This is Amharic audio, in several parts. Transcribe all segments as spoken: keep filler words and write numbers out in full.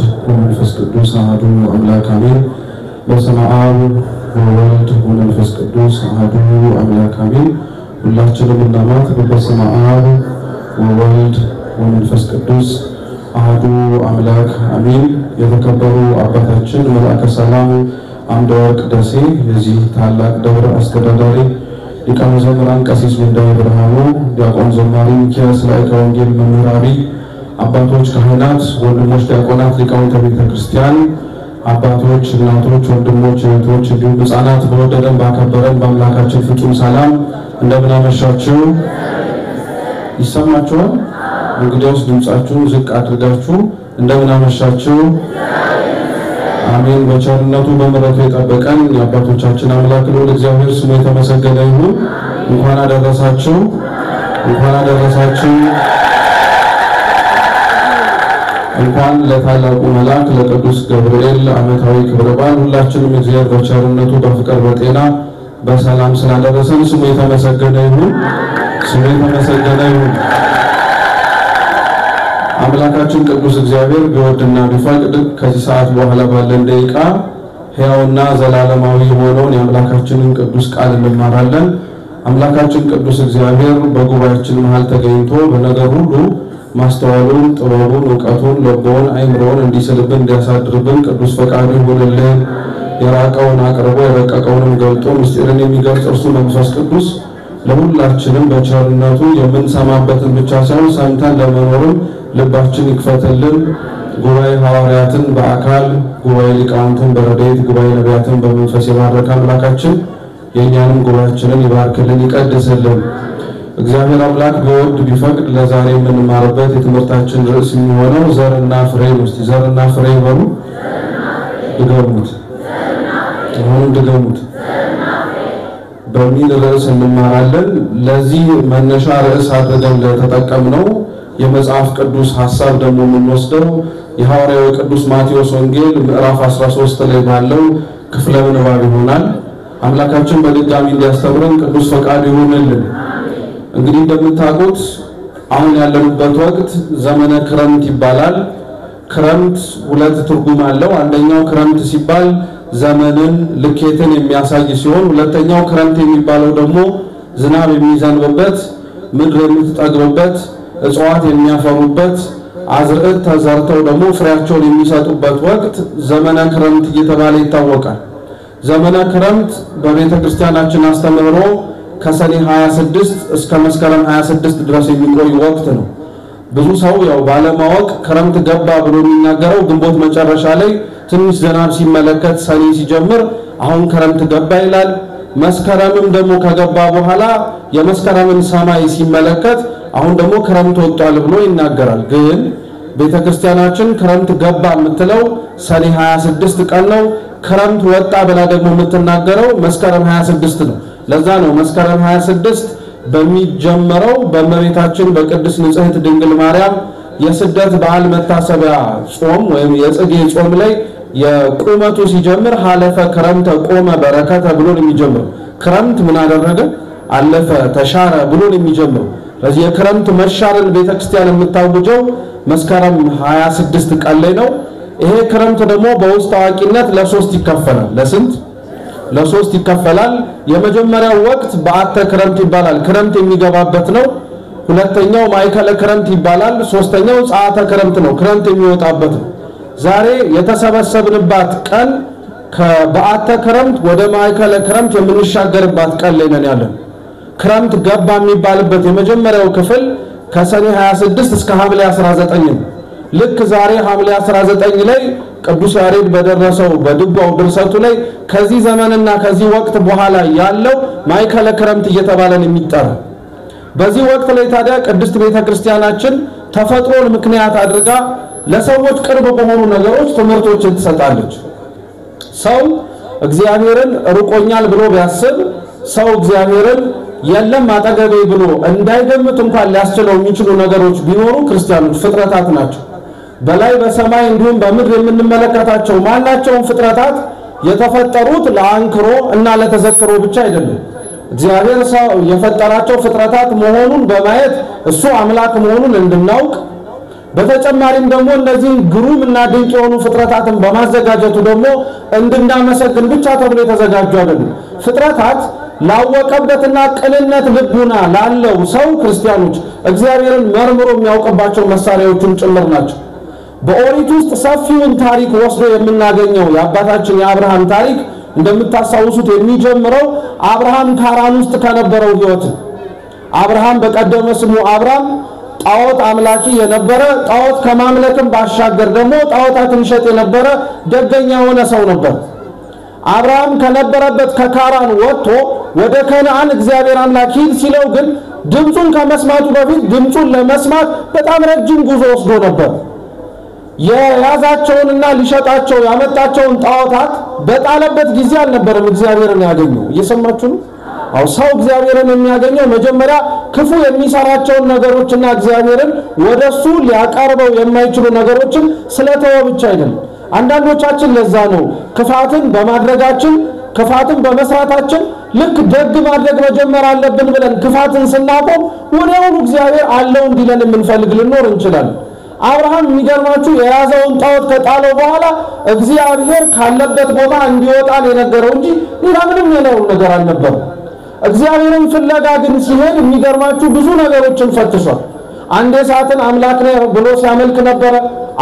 world, who manifest Kudus, Ahadu, Amlak Amin. Bersama Amin, who world, who manifest Kudus, Ahadu, Amlak Amin. Allah Cina bernama, tapi bersama Amin, who world, who manifest Kudus, Ahadu, Amlak Amin. Ya terkabaru abah Cina, mereka salam, amdor kedasi, yazih talak daur astadari. Di kamu zaman kasih sunda berhamu, di akon zaman kia selain kaum dia memurari. አባቶች ካህናት ወንድሞች ዲያቆናት ሊቃውንተ ቤተ ክርስቲያን አባቶች እናቶች ወንድሞች እህቶች እንዲሁም ህጻናት በወደደን ባከበረን በአምላካችን ፍጹም ሰላም እንደምን አመሻችሁ ይሰማችኋል እንግዲያውስ ድምጻችሁን ዝቅ አድርጋችሁ እንደምን አመሻችሁ አሜን በቸርነቱ በምሕረቱ የጠበቀን የአባቶቻችን አምላክ ልዑል እግዚአብሔር ስሙ የተመሰገነ ይሁን እንኳን አደረሳችሁ እንኳን አደረሳችሁ እንኳን ለታላቁ መልአክ ለቅዱስ ገብርኤል አመታዊ ክብረ በዓል ሁላችንም እግዚአብሔር በቸርነቱ በፍቅር በጤና በሰላም ስላደረሰን ስሙ የተመሰገነ ይሁን ስሙ የተመሰገነ ይሁን አምላካችን ቅዱስ እግዚአብሔር ቢወድና ቢፈቅድ ከዚህ ሰዓት በኋላ ባለን ደቂቃ ሕያውና ዘላለማዊ የሆነውን የአምላካችንን ቅዱስ ቃል እንማራለን አምላካችን ቅዱስ እግዚአብሔር በጉባኤያችን መሃል ተገኝቶ በነገር ሁሉ ማስተዋሉን ጥበቡን ዕውቀቱን ልቦውን አይምሮውን እንዲሰልብን እንዲያሳድርብን ቅዱስ ፈቃዱ ይሁንልን የራቀውን አቅርቦ የረቀቀውን ገልጦ ምስጢርን የሚገልጽ እርሱ መንፈስ ቅዱስ ለሁላችንም በቸርነቱ የምንሰማበትን ብቻ ሳይሆን ሰምተን ለመኖርም ልባችን ይክፈትልን ጉባኤ ሐዋርያትን በአካል ጉባኤ ሊቃውንትን በረድኤት ጉባኤ ነቢያትን በመንፈስ የባረከ አምላካችን የእኛንም ጉባኤያችንን ይባርክልን ይቀድስልን እግዚአብሔር አምላክ ወድ ቢፈቅድ ለዛሬ የምንማርበት የትምህርታችን ርዕስ የሚሆነው ዘርና ፍሬ ነው ዘርና ፍሬ ነው ድገሙት ድገሙት በሚል ርዕስ እንማራለን ለዚህ መነሻ ርዕስ አድርገን ለተጠቀምነው የመጽሐፍ ቅዱስ ሐሳብ ደግሞ የምንወስደው የሐዋርያው ቅዱስ ማቴዎስ ወንጌል ምዕራፍ አስራ ሶስት ላይ ባለው ክፍለ ንባብ ይሆናል አምላካችን በድጋሚ እንዲያስተምረን ቅዱስ ፈቃዱ ይሁንልን እንግዲህ እንደምታውቁት አሁን ያለንበት ወቅት ዘመነ ክረምት ይባላል ክረምት ሁለት ትርጉም አለው አንደኛው ክረምት ሲባል ዘመንን ልኬትን የሚያሳይ ሲሆን ሁለተኛው ክረምት የሚባለው ደግሞ ዝናብ የሚዘንብበት ምድር የምትጠግብበት እጽዋት የሚያፈሩበት አዝርዕት ተዘርተው ደግሞ ፍሬያቸውን የሚሰጡበት ወቅት ዘመነ ክረምት እየተባለ ይታወቃል ዘመነ ክረምት በቤተክርስቲያናችን አስተምሮ ከሰኔ ሃያ ስድስት እስከ መስከረም ሃያ ስድስት ድረስ የሚቆይ ወቅት ነው ብዙ ሰው ያው ባለማወቅ ክረምት ገባ ብሎ የሚናገረው ግንቦት መጨረሻ ላይ ትንሽ ዝናብ ሲመለከት ሰኔ ሲጀምር አሁን ክረምት ገባ ይላል መስከረምም ደግሞ ከገባ በኋላ የመስከረምን ሰማይ ሲመለከት አሁን ደግሞ ክረምት ወጣል ብሎ ይናገራል ግን ቤተክርስቲያናችን ክረምት ገባ የምትለው ሰኔ ሃያ ስድስት ቀን ነው ክረምት ወጣ ብላ ደግሞ የምትናገረው መስከረም ሃያ ስድስት ነው ለዛ ነው መስከረም ሃያ ስድስት በሚጀምረው በእመቤታችን በቅድስት ንጽሕት ድንግል ማርያም የስደት በዓል መታሰቢያ ጾም ወይም የጽጌ ጾም ላይ የቁመቱ ሲጀምር ሐለፈ ክረምት ቆመ በረከተ ብሎ የሚጀምር ክረምት ምን አደረገ አለፈ ተሻረ ብሎ የሚጀምር ስለዚህ የክረምት መሻርን ቤተክርስቲያን የምታውጀው መስከረም ሃያ ስድስት ቀን ላይ ነው ይሄ ክረምት ደግሞ በውስጥ አዋቂነት ለሶስት ይከፈላል ለስንት ለሶስት ይከፈላል የመጀመሪያው ወቅት በአተ ክረምት ይባላል ክረምት የሚገባበት ነው ሁለተኛው ማይከለ ክረምት ይባላል ሶስተኛው ጻአተ ክረምት ነው ክረምት የሚወጣበት ነው ዛሬ የተሰበሰብንባት ቀን ከበአተ ክረምት ወደ ማይከለ ክረምት የምንሻገርባት ቀን ላይ ነን ያለን ክረምት ገባ የሚባልበት የመጀመሪያው ክፍል ከሰኔ ሃያ ስድስት እስከ ሐምሌ አስራ ዘጠኝ ነው ልክ ዛሬ ሐምሌ አስራ ዘጠኝ ላይ ቅዱስ ያሬድ በደረሰው በድጓው ድርሰቱ ላይ ከዚህ ዘመንና ከዚህ ወቅት በኋላ ያለው ማይከለ ክረምት እየተባለ ነው የሚጠራ በዚህ ወቅት ላይ ታዲያ ቅድስት ቤተክርስቲያናችን ተፈጥሮን ምክንያት አድርጋ ለሰዎች ቅርብ በሆኑ ነገሮች ትምህርቶችን ትሰጣለች ሰው እግዚአብሔርን ሩቆኛል ብሎ ቢያስብ ሰው እግዚአብሔርን የለም አጠገቤ ብሎ እንዳይገምት እንኳን ሊያስችለው የሚችሉ ነገሮች ቢኖሩ ክርስቲያኖች ፍጥረታት ናቸው በላይ በሰማይ እንዲሁም በምድር የምንመለከታቸው ማላቸውም ፍጥረታት የተፈጠሩት ለአንክሮ እና ለተዘክሮ ብቻ አይደለም እግዚአብሔር ሰው የፈጠራቸው ፍጥረታት መሆኑን በማየት እሱ አምላክ መሆኑን እንድናውቅ በተጨማሪም ደግሞ እነዚህን ግሩም እና ድንቅ የሆኑ ፍጥረታትን በማዘጋጀቱ ደግሞ እንድናመሰግን ብቻ ተብሎ የተዘጋጁ አይደሉም። ፍጥረታት ላወቀበትና ቅንነት ልቡና ላለው ሰው ክርስቲያኖች እግዚአብሔርን መርምሮ የሚያውቀባቸው መሳሪያዎችን ጭምር ናቸው። በኦሪት ውስጥ ሰፊውን ታሪክ ወስዶ የምናገኘው የአባታችን የአብርሃም ታሪክ እንደምታሳውሱት የሚጀምረው አብርሃም ካራን ውስጥ ከነበረው ህይወት አብርሃም በቀደመ ስሙ አብራም ጣዖት አምላኪ የነበረ ጣዖት ከማምለክም ባሻገር ደግሞ ጣዖታትን ሸጥ የነበረ ደገኛ የሆነ ሰው ነበር። አብርሃም ከነበረበት ከካራን ወጥቶ ወደ ከነዓን እግዚአብሔር አምላክ ሲለው ግን ድምጹን ከመስማቱ በፊት ድምጹን ለመስማት በጣም ረጅም ጉዞ ወስዶ ነበር። የያዛቸውንና ሊሸጣቸው ያመጣቸውን ጣዖታት በጣለበት ጊዜ አልነበረም እግዚአብሔርን ያገኘው። እየሰማችሁ ነው? አው ሰው እግዚአብሔርን የሚያገኘው መጀመሪያ ክፉ የሚሰራቸውን ነገሮችና እግዚአብሔርን ወደሱ ሊያቀርበው የማይችሉ ነገሮችን ስለተወ ብቻ አይደለም። አንዳንዶቻችን ለዛ ነው ክፋትን በማድረጋችን ክፋትን በመስራታችን ልክ ደግ ማድረግ መጀመር አለብን ብለን ክፋትን ስናቆም ወዲያውኑ እግዚአብሔር አለው እንዲለን እንፈልግ ልንኖር እንችላለን። አብርሃም የሚገርማችሁ የያዘውን ጣዖት ከጣለው በኋላ እግዚአብሔር ካለበት ቦታ እንዲወጣ የነገረው እንጂ ሌላ ምንም የለው ነገር አልነበረም። እግዚአብሔርን ፍለጋ ግን ሲሄድ የሚገርማችሁ ብዙ ነገሮችን ፈትሿል። አንዴ ሰዓትን አምላክ ነው ብሎ ሲያመልክ ነበር።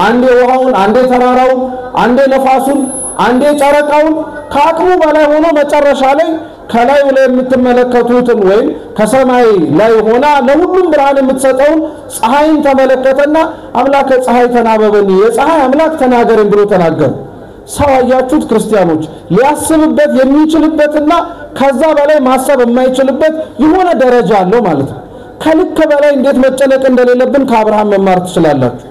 አንዴ ውሃውን፣ አንዴ ተራራውን፣ አንዴ ነፋሱን፣ አንዴ ጨረቃውን ከአቅሙ በላይ ሆኖ መጨረሻ ላይ ከላይ ላይ የምትመለከቱትን ወይም ከሰማይ ላይ ሆና ለሁሉም ብርሃን የምትሰጠውን ፀሐይን ተመለከተና አምላክ ፀሐይ ተናበበኝ የፀሐይ አምላክ ተናገረኝ ብሎ ተናገረ። ሰዋያችሁት ክርስቲያኖች ሊያስብበት የሚችልበትና ከዛ በላይ ማሰብ የማይችልበት የሆነ ደረጃ አለው ማለት ነው። ከልክ በላይ እንዴት መጨነቅ እንደሌለብን ከአብርሃም መማር ትችላላችሁ።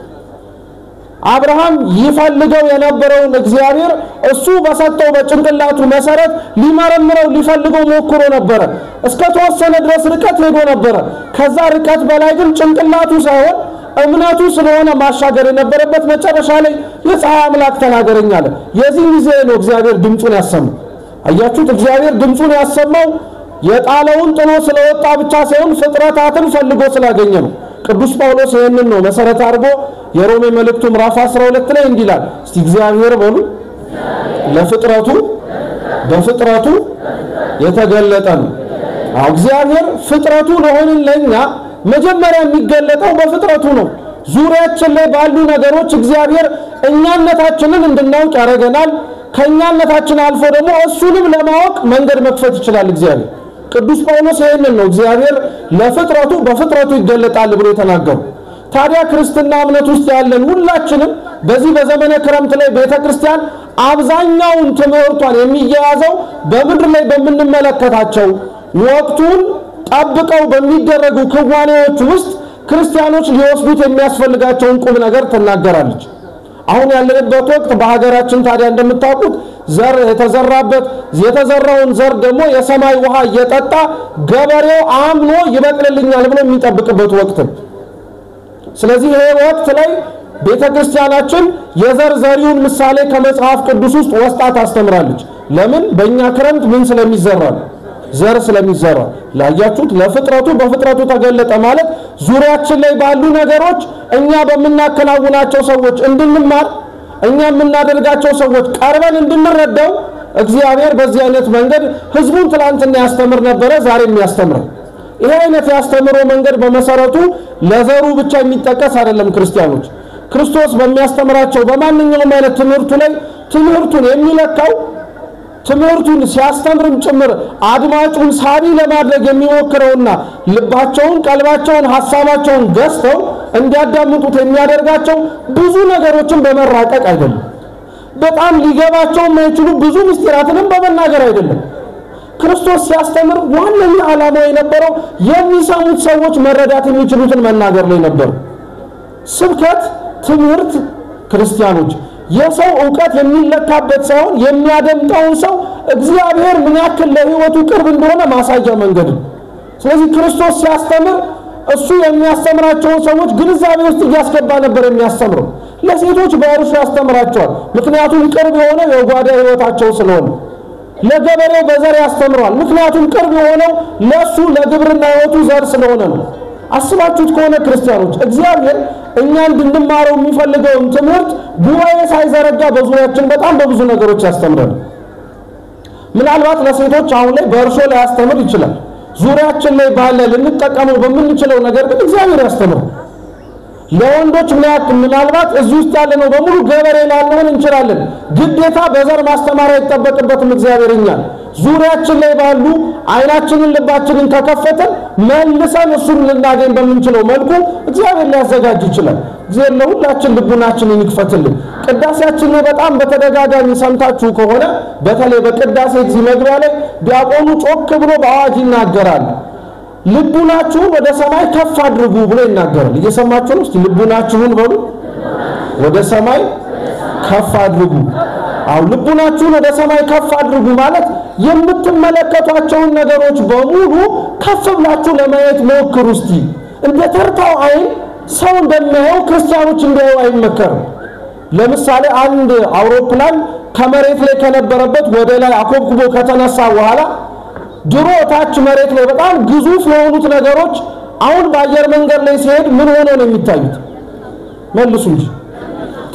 አብርሃም ይፈልገው የነበረውን እግዚአብሔር እሱ በሰጠው በጭንቅላቱ መሰረት ሊመረምረው ሊፈልገው ሞክሮ ነበር። እስከ ተወሰነ ድረስ ርቀት ሄዶ ነበር። ከዛ ርቀት በላይ ግን ጭንቅላቱ ሳይሆን እምነቱ ስለሆነ ማሻገር የነበረበት መጨረሻ ላይ የፀሐይ አምላክ ተናገረኝ አለ። የዚህ ጊዜ ነው እግዚአብሔር ድምጹን ያሰማው። አያችሁት? እግዚአብሔር ድምጹን ያሰማው የጣለውን ጥሎ ስለወጣ ብቻ ሳይሆን ፍጥረታትን ፈልጎ ስላገኘ ነው። ቅዱስ ጳውሎስ ይሄንን ነው መሰረት አድርጎ የሮሜ መልእክቱ ምዕራፍ አስራ ሁለት ላይ እንዲላል እስቲ እግዚአብሔር በሉ ለፍጥረቱ በፍጥረቱ የተገለጠ ነው። አዎ እግዚአብሔር ፍጥረቱ ለሆነን ለኛ መጀመሪያ የሚገለጠው በፍጥረቱ ነው። ዙሪያችን ላይ ባሉ ነገሮች እግዚአብሔር እኛነታችንን እንድናውቅ ያደርገናል። ከኛነታችን አልፎ ደግሞ እሱንም ለማወቅ መንገድ መክፈት ይችላል እግዚአብሔር። ቅዱስ ጳውሎስ ይሄንን ነው እግዚአብሔር ለፍጥረቱ በፍጥረቱ ይገለጣል ብሎ ተናገረው። ታዲያ ክርስትና እምነት ውስጥ ያለን ሁላችንም በዚህ በዘመነ ክረምት ላይ ቤተክርስቲያን አብዛኛው ትምህርቷን የሚያያዘው በምድር ላይ በመንመለከታቸው ወቅቱን ጠብቀው በሚደረጉ ክዋኔዎች ውስጥ ክርስቲያኖች ሊወስዱት የሚያስፈልጋቸውን ቁም ነገር ተናገራለች። አሁን ያለንበት ወቅት በሀገራችን ታዲያ እንደምታውቁት ዘር የተዘራበት የተዘራውን ዘር ደግሞ የሰማይ ውሃ እየጠጣ ገበሬው አምኖ ይበቅልልኛል ብሎ የሚጠብቅበት ወቅት ነው። ስለዚህ ይሄ ወቅት ላይ ቤተክርስቲያናችን የዘር ዘሪውን ምሳሌ ከመጽሐፍ ቅዱስ ውስጥ ወስጣ ታስተምራለች። ለምን? በእኛ ክረምት ምን ስለሚዘራ ዘር ስለሚዘራ ላያችሁት ለፍጥረቱ በፍጥረቱ ተገለጠ ማለት ዙሪያችን ላይ ባሉ ነገሮች እኛ በመናከላውናቸው ሰዎች እንድንማር እኛ የምናደርጋቸው ሰዎች ቀርበን እንድንረዳው እግዚአብሔር በዚህ አይነት መንገድ ህዝቡን ትላንትና ያስተምር ነበር ዛሬም ያስተምራል። ይሄ አይነት ያስተምሮ መንገድ በመሰረቱ ለዘሩ ብቻ የሚጠቀስ አይደለም። ክርስቲያኖች ክርስቶስ በሚያስተምራቸው በማንኛውም አይነት ትምህርቱ ላይ ትምህርቱን የሚለካው ትምህርቱን ሲያስተምርም ጭምር አድማጩን ሳቢ ለማድረግ የሚወክረውና ልባቸውን ቀልባቸውን ሐሳባቸውን ገዝተው እንዲያዳምጡት የሚያደርጋቸው ብዙ ነገሮችን በመራቀቅ አይደለም። በጣም ሊገባቸው የማይችሉ ብዙ ምስጢራትንም በመናገር አይደለም። ክርስቶስ ሲያስተምር ዋናው ዓላማው የነበረው የሚሰሙት ሰዎች መረዳት የሚችሉትን መናገር ላይ ነበር። ስብከት ትምህርት ክርስቲያኖች የሰው ዕውቀት የሚለካበት ሳይሆን የሚያደምጠው ሰው እግዚአብሔር ምን ያክል ለህይወቱ ቅርብ እንደሆነ ማሳያ መንገድ ነው። ስለዚህ ክርስቶስ ሲያስተምር እሱ የሚያስተምራቸው ሰዎች ግንዛቤ ውስጥ ያስገባ ነበር የሚያስተምረው። ለሴቶች በእርሱ ያስተምራቸዋል ምክንያቱም ቅርብ የሆነ የጓዳ ህይወታቸው ስለሆነ። ለገበሬው በዘር ያስተምራል ምክንያቱም ቅርብ የሆነው ለሱ ለግብርና ህይወቱ ዘር ስለሆነ ነው። አስባችሁት ከሆነ ክርስቲያኖች እግዚአብሔር እኛ እንድንማረው የሚፈልገው ትምህርት ጉባኤ ሳይዘረጋ በዙሪያችን በጣም በብዙ ነገሮች ያስተምራል ምናልባት ለሴቶች አሁን ላይ በእርሾ ላይ ያስተምር ይችላል ዙሪያችን ላይ ባለ ልንጠቀመው በሚችለው ነገር ግን እግዚአብሔር ያስተምራል ለወንዶች ምናልባት ምናልባት እዚህ ውስጥ ያለነው በሙሉ ገበሬ ላልሆን እንችላለን ግዴታ በዘር ማስተማር አይተበቀበትም እግዚአብሔርኛ ዙሪያችን ላይ ባሉ አይናችንን ልባችንን ተከፈተን መልሰን እሱን ልናገኝ በሚችለው መልኩ እግዚአብሔር ሊያዘጋጅ ይችላል እግዚአብሔር ለሁላችን ልቡናችንን ይክፈትልን ቅዳሴያችን በጣም በተደጋጋሚ ሰምታችሁ ከሆነ በተለይ በቅዳሴ እዚህ መግቢያ ላይ ዲያቆኑ ጮክ ብሎ በአዋጅ ይናገራል ልቡናችሁን ወደ ሰማይ ከፍ አድርጉ ብሎ ይናገራል እየሰማችሁ ነው እስቲ ልቡናችሁን በሉ ወደ ሰማይ ከፍ አድርጉ አው ልቡናችሁን ወደ ሰማይ ከፍ አድርጉ ማለት የምትመለከቷቸውን ነገሮች በሙሉ ከፍ ብላችሁ ለማየት ሞክሩ እስቲ እንደ ተርታው አይን ሰው እንደማይው ክርስቲያኖች እንደው አይመከሩ ለምሳሌ አንድ አውሮፕላን ከመሬት ላይ ከነበረበት ወደ ላይ አኮብኩቦ ከተነሳ በኋላ ድሮ ታች መሬት ላይ በጣም ግዙፍ የሆኑት ነገሮች አሁን ባየር መንገድ ላይ ሲሄድ ምን ሆኖ ነው የሚታዩት መልሱ እንጂ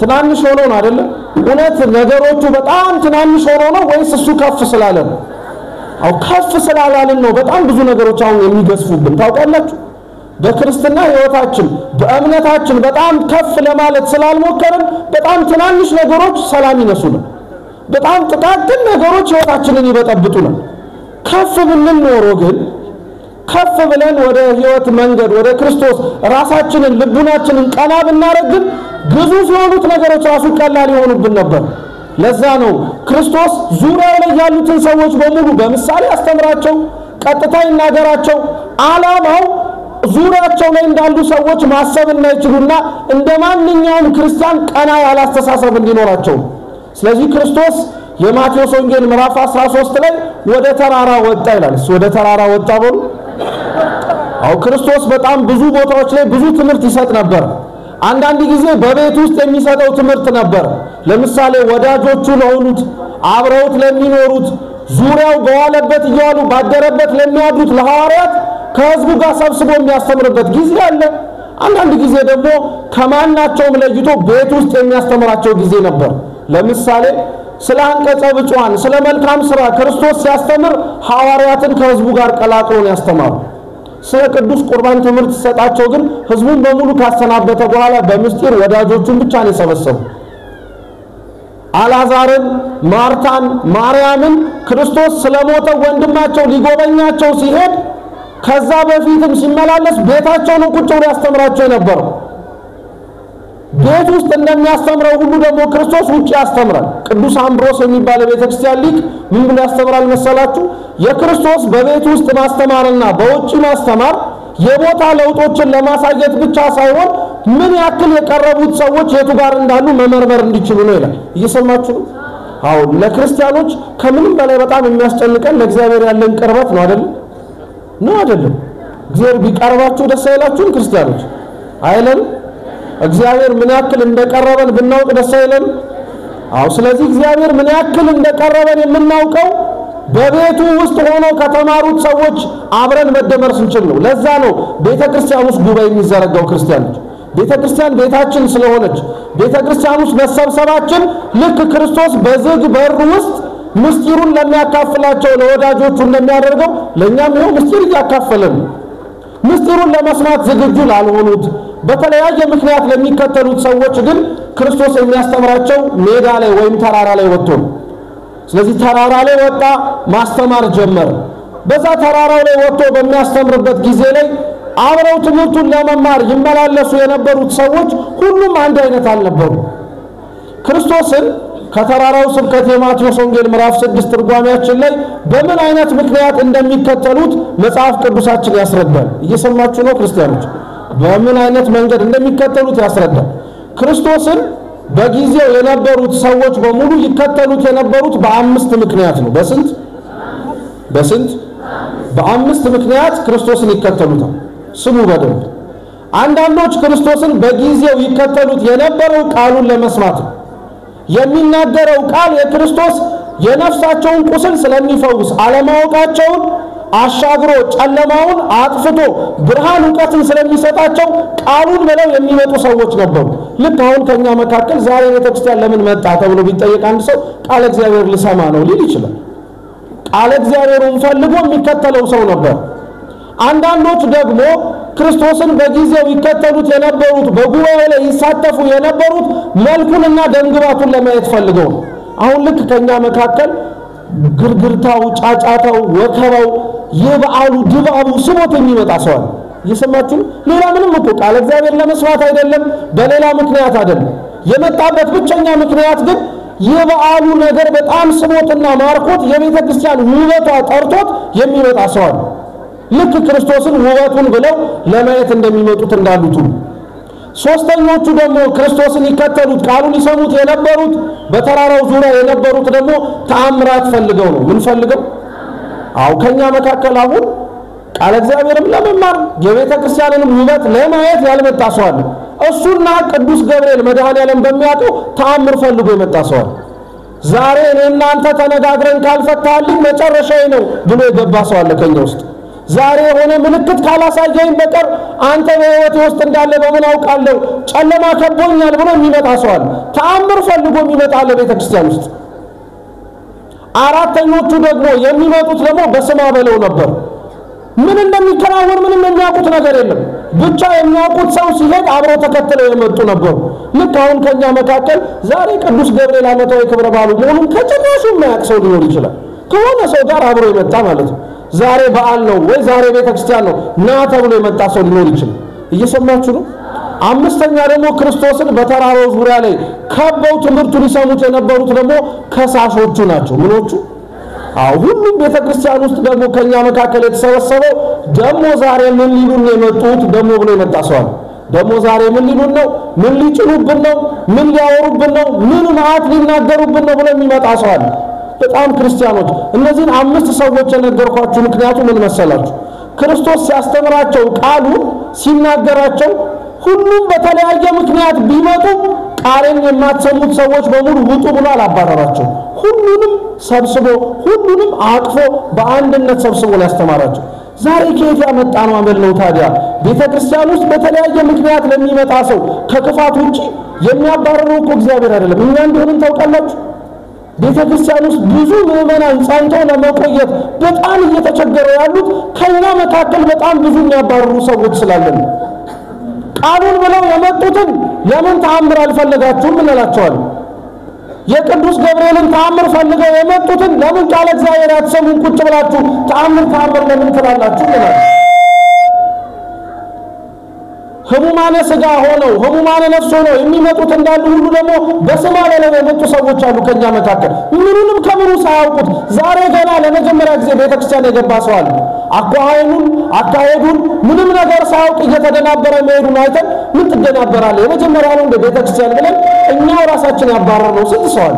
ትናንሽ ሆኖ ነው አይደል እውነት ነገሮቹ በጣም ትናንሽ ሆኖ ነው ወይስ እሱ ከፍ ስላለ ነው አው ከፍ ስላላለ ነው በጣም ብዙ ነገሮች አሁን የሚገዝፉብን ታውቃላችሁ በክርስትና ህይወታችን በእምነታችን በጣም ከፍ ለማለት ስላልሞከረን በጣም ትናንሽ ነገሮች ሰላም ይነሱልን በጣም ጥቃቅን ነገሮች ህይወታችንን ይበጠብጡልን ከፍ ብለን ኖሮ ግን ከፍ ብለን ወደ ህይወት መንገድ ወደ ክርስቶስ ራሳችንን ልቡናችንን ቀና ብናረግን ግዙፍ የሆኑት ነገሮች ራሱ ቀላል ይሆኑብን ነበር ለዛ ነው ክርስቶስ ዙሪያው ላይ ያሉትን ሰዎች በሙሉ በምሳሌ አስተምራቸው ቀጥታ ይናገራቸው ዓላማው ዙሪያቸው ላይ እንዳሉ ሰዎች ማሰብ እንዳይችሉና እንደማንኛውም ክርስቲያን ቀና ያለ አስተሳሰብ እንዲኖራቸው ስለዚህ ክርስቶስ የማቴዎስ ወንጌል ምዕራፍ አስራ ሶስት ላይ ወደ ተራራ ወጣ ይላል ወደ ተራራ ወጣ ብሎ አው ክርስቶስ በጣም ብዙ ቦታዎች ላይ ብዙ ትምህርት ይሰጥ ነበር አንዳንድ ጊዜ በቤት ውስጥ የሚሰጠው ትምህርት ነበር ለምሳሌ ወዳጆቹ ለሆኑት አብረውት ለሚኖሩት ዙሪያው በኋላበት ይያሉ ባደረበት ለሚያድሩት ለሐዋርያት ከህዝቡ ጋር ሰብስቦ የሚያስተምርበት ጊዜ አለ አንዳንድ ጊዜ ደግሞ ከማናቸውም ለይቶ ቤት ውስጥ የሚያስተምራቸው ጊዜ ነበር ለምሳሌ ስለ አንቀጸ ብፁዓን ስለ መልካም ሥራ ክርስቶስ ሲያስተምር ሐዋርያትን ከህዝቡ ጋር ቀላቅሎ ያስተማሩ ስለ ቅዱስ ቁርባን ትምህርት ሰጣቸው ግን ህዝቡን በሙሉ ካስተናበተ በኋላ በሚስጥር ወዳጆቹን ብቻ ነው ሰበሰቡ አላዛርን ማርታን ማርያምን ክርስቶስ ስለሞተ ወንድማቸው ሊጎበኛቸው ሲሄድ ከዛ በፊትም ሲመላለስ ቤታቸውን ቁጭ ብሎ ያስተምራቸው ነበር ቤት ውስጥ እንደሚያስተምረው ሁሉ ደግሞ ክርስቶስ ውጭ ያስተምራል ቅዱስ አምብሮስ የሚባል ቤተክርስቲያን ሊቅ ምን ብሎ ያስተምራል መሰላችሁ የክርስቶስ በቤት ውስጥ ማስተማርና በውጭ ማስተማር የቦታ ለውጦችን ለማሳየት ብቻ ሳይሆን ምን ያክል የቀረቡት ሰዎች የቱ ጋር እንዳሉ መመርመር እንዲችሉ ነው ይላል እየሰማችሁ ነው አው ለክርስቲያኖች ከምንም በላይ በጣም የሚያስጨንቀን ለእግዚአብሔር ያለን ቅርበት ነው አይደል ነው አይደል እግዚአብሔር ቢቀርባችሁ ደስ አይላችሁ ክርስቲያኖች አይደል እግዚአብሔር ምን ያክል እንደቀረበን ብናውቅ ደስ አይለን? አው ስለዚህ እግዚአብሔር ምን ያክል እንደቀረበን የምናውቀው በቤቱ ውስጥ ሆኖ ከተማሩት ሰዎች አብረን መደመር ስንችል ነው። ለዛ ነው ቤተክርስቲያን ውስጥ ጉባኤ የሚዘረጋው ክርስቲያኖች። ቤተክርስቲያን ቤታችን ስለሆነች ቤተክርስቲያን ውስጥ መሰብሰባችን ልክ ክርስቶስ በዝግ በር ውስጥ ምስጢሩን ለሚያካፍላቸው ለወዳጆቹ እንደሚያደርገው ለኛም ይሄው ምስጢር ያካፈለን ምስጢሩን ለመስማት ዝግጁ ላልሆኑት በተለያየ ምክንያት ለሚከተሉት ሰዎች ግን ክርስቶስ የሚያስተምራቸው ሜዳ ላይ ወይም ተራራ ላይ ወጥቶ ስለዚህ ተራራ ላይ ወጣ ማስተማር ጀመረ በዛ ተራራ ላይ ወጥቶ በሚያስተምርበት ጊዜ ላይ አብረው ትምህርቱን ለመማር ይመላለሱ የነበሩት ሰዎች ሁሉም አንድ አይነት አልነበሩም ክርስቶስን ከተራራው ስብከት የማቴዎስ ወንጌል ምዕራፍ ስድስት ትርጓሜያችን ላይ በምን አይነት ምክንያት እንደሚከተሉት መጽሐፍ ቅዱሳችን ያስረዳል እየሰማችሁ ነው ክርስቲያኖች በምን አይነት መንገድ እንደሚከተሉት ያስረዳል ክርስቶስን በጊዜው የነበሩት ሰዎች በሙሉ ይከተሉት የነበሩት በአምስት ምክንያት ነው በስንት በስንት በአምስት ምክንያት ክርስቶስን ይከተሉታል ስሙ በደንብ አንዳንዶች ክርስቶስን በጊዜው ይከተሉት የነበረው ቃሉን ለመስማት ነው የሚናገረው ቃል የክርስቶስ የነፍሳቸውን ቁስል ስለሚፈውስ አለማወቃቸውን አሻግሮ ጨለማውን አጥፍቶ ብርሃን እውቀትን ስለሚሰጣቸው ቃሉን ብለው የሚመጡ ሰዎች ነበሩ። ልክ አሁን ከኛ መካከል ዛሬ ቤተክርስቲያን ለምን መጣ ተብሎ ቢጠየቅ አንድ ሰው ቃል እግዚአብሔር ሊሰማ ነው ሊል ይችላል። ቃል እግዚአብሔርን ፈልጎ የሚከተለው ሰው ነበር። አንዳንዶች ደግሞ ክርስቶስን በጊዜው ይከተሉት የነበሩት በጉባኤ ላይ ይሳተፉ የነበሩት መልኩንና ደንግባቱን ለማየት ፈልገው አሁን ልክ ከኛ መካከል ግርግርታው ጫጫታው ወከባው የበዓሉ ድባቡ ስሞት የሚመጣ ሰው ይስማችሁ ሌላ ምንም እኮ ቃል እግዚአብሔር ለመስዋዕት አይደለም በሌላ ምክንያት አይደለም የመጣበት ብቻኛ ምክንያት ግን የበዓሉ ነገር በጣም ስሞትና ማርኮት የቤተ ክርስቲያን ውበቷ ጠርቶት የሚመጣ ሰው ልክ ክርስቶስን ውበቱን ብለው ለማየት እንደሚመጡት እንዳሉት ሶስተኞቹ ደግሞ ክርስቶስን ይከተሉት ቃሉን ይሰሙት የነበሩት በተራራው ዙሪያ የነበሩት ደግሞ ተአምራት ፈልገው ነው ምን ፈልገው አው ከኛ መካከል አሁን ቃል እግዚአብሔርም ለመማር የቤተ ክርስቲያንንም ውበት ለማየት ያልመጣ ሰው አለ እሱና ቅዱስ ገብርኤል መድኃኔዓለም በሚያጡ ተአምር ፈልጎ የመጣ ሰው አለ ዛሬ እናንተ ተነጋግረን ካልፈታልን መጨረሻዬ ነው ብሎ የገባ ሰው አለ ከኛ ውስጥ ዛሬ ሆነ ምልክት ካላሳየኝ በቀር አንተ በህይወት ውስጥ እንዳለ በምን አውቃለሁ ጨለማ ከቦኛል ብሎ የሚመጣ ሰው አለ ተአምር ፈልጎ የሚመጣ አለ ቤተ ክርስቲያን ውስጥ አራተኞቹ ደግሞ የሚመጡት ደግሞ በስማ በለው ነበር ምን እንደሚከራወር ምንም የሚያውቁት ነገር የለም ብቻ የሚያውቁት ሰው ሲሄድ አብሮ ተከትለው የመጡ ነበር ልክ አሁን ከኛ መካከል ዛሬ ቅዱስ ገብርኤል አመታዊ ክብረ በዓሉ መሆኑን ከጭራሹ የማያውቅ ሰው ሊሆን ይችላል ከሆነ ሰው ጋር አብሮ የመጣ ማለት ነው ዛሬ በዓል ነው ወይ ዛሬ ቤተ ክርስቲያን ነው ና ተብሎ የመጣ ሰው ሊኖር ይችላል እየሰማችሁ ነው አምስተኛ ደግሞ ክርስቶስን በተራራው ዙሪያ ላይ ከበው ትምህርቱን ይሰሙት የነበሩት ደግሞ ከሳሾቹ ናቸው ምኖቹ አሁን ቤተ ክርስቲያን ውስጥ ደግሞ ከኛ መካከል የተሰበሰበው ደግሞ ዛሬ ምን ሊሉን የመጡት ደግሞ ብሎ የመጣ ሰው ደግሞ ዛሬ ምን ሊሉን ነው ምን ሊጭኑብን ነው ምን ሊያወሩብን ነው ምን ማአት ሊናገሩብን ነው ብሎ የሚመጣ ሰው አለ በጣም ክርስቲያኖች እነዚህን አምስት ሰዎች የነገርኳችሁ ምክንያቱም ምን መሰላችሁ ክርስቶስ ሲያስተምራቸው ቃሉ ሲናገራቸው ሁሉም በተለያየ ምክንያት ቢመጡ ቃልን የማትሰሙት ሰዎች በሙሉ ውጡ ብሎ አላባረራቸው ሁሉንም ሰብስቦ ሁሉንም አቅፎ በአንድነት ሰብስቦ ያስተማራቸው ዛሬ ከየት ያመጣነው አመል ነው ታዲያ ቤተ ክርስቲያን ውስጥ በተለያየ ምክንያት ለሚመጣ ሰው ከክፋት ውጪ የሚያባረረው እኮ እግዚአብሔር አይደለም እኛ እንደሆነን ታውቃላችሁ ቤተ ክርስቲያን ውስጥ ብዙ ምዕመናን ጻንተው ለመቆየት በጣም እየተቸገሩ ያሉት ከኛ መካከል በጣም ብዙ የሚያባርሩ ሰዎች ስላለን ቃሉን ብለው የመጡትን ለምን ተአምር አልፈለጋችሁም እንላቸዋለን የቅዱስ ገብርኤልን ተአምር ፈልገው የመጡትን ለምን ቃል እግዚአብሔር አትሰሙም ቁጭ ብላችሁ ተአምር ተአምር ለምን ትላላችሁ እንላለን ህሙማነ ስጋ ሆነው ህሙማነ ነፍስ ሆነው የሚመጡት እንዳሉ ሁሉ ደግሞ በስማ በለው የመጡ ሰዎች አሉ ከኛ መካከል ምንንም ከምሩ ሳያውቁት ዛሬ ገና ለመጀመሪያ ጊዜ ቤተክርስቲያን የገባ ሰው አለ አቋሃይኑን አካሄዱን ምንም ነገር ሳያውቅ እየተደናበረ መሄዱን አይተን ምን ትደናበራለህ የመጀመሪያ ነው ቤተክርስቲያን ብለን እኛው ራሳችን ያባረርነው ስንት ሰው አለ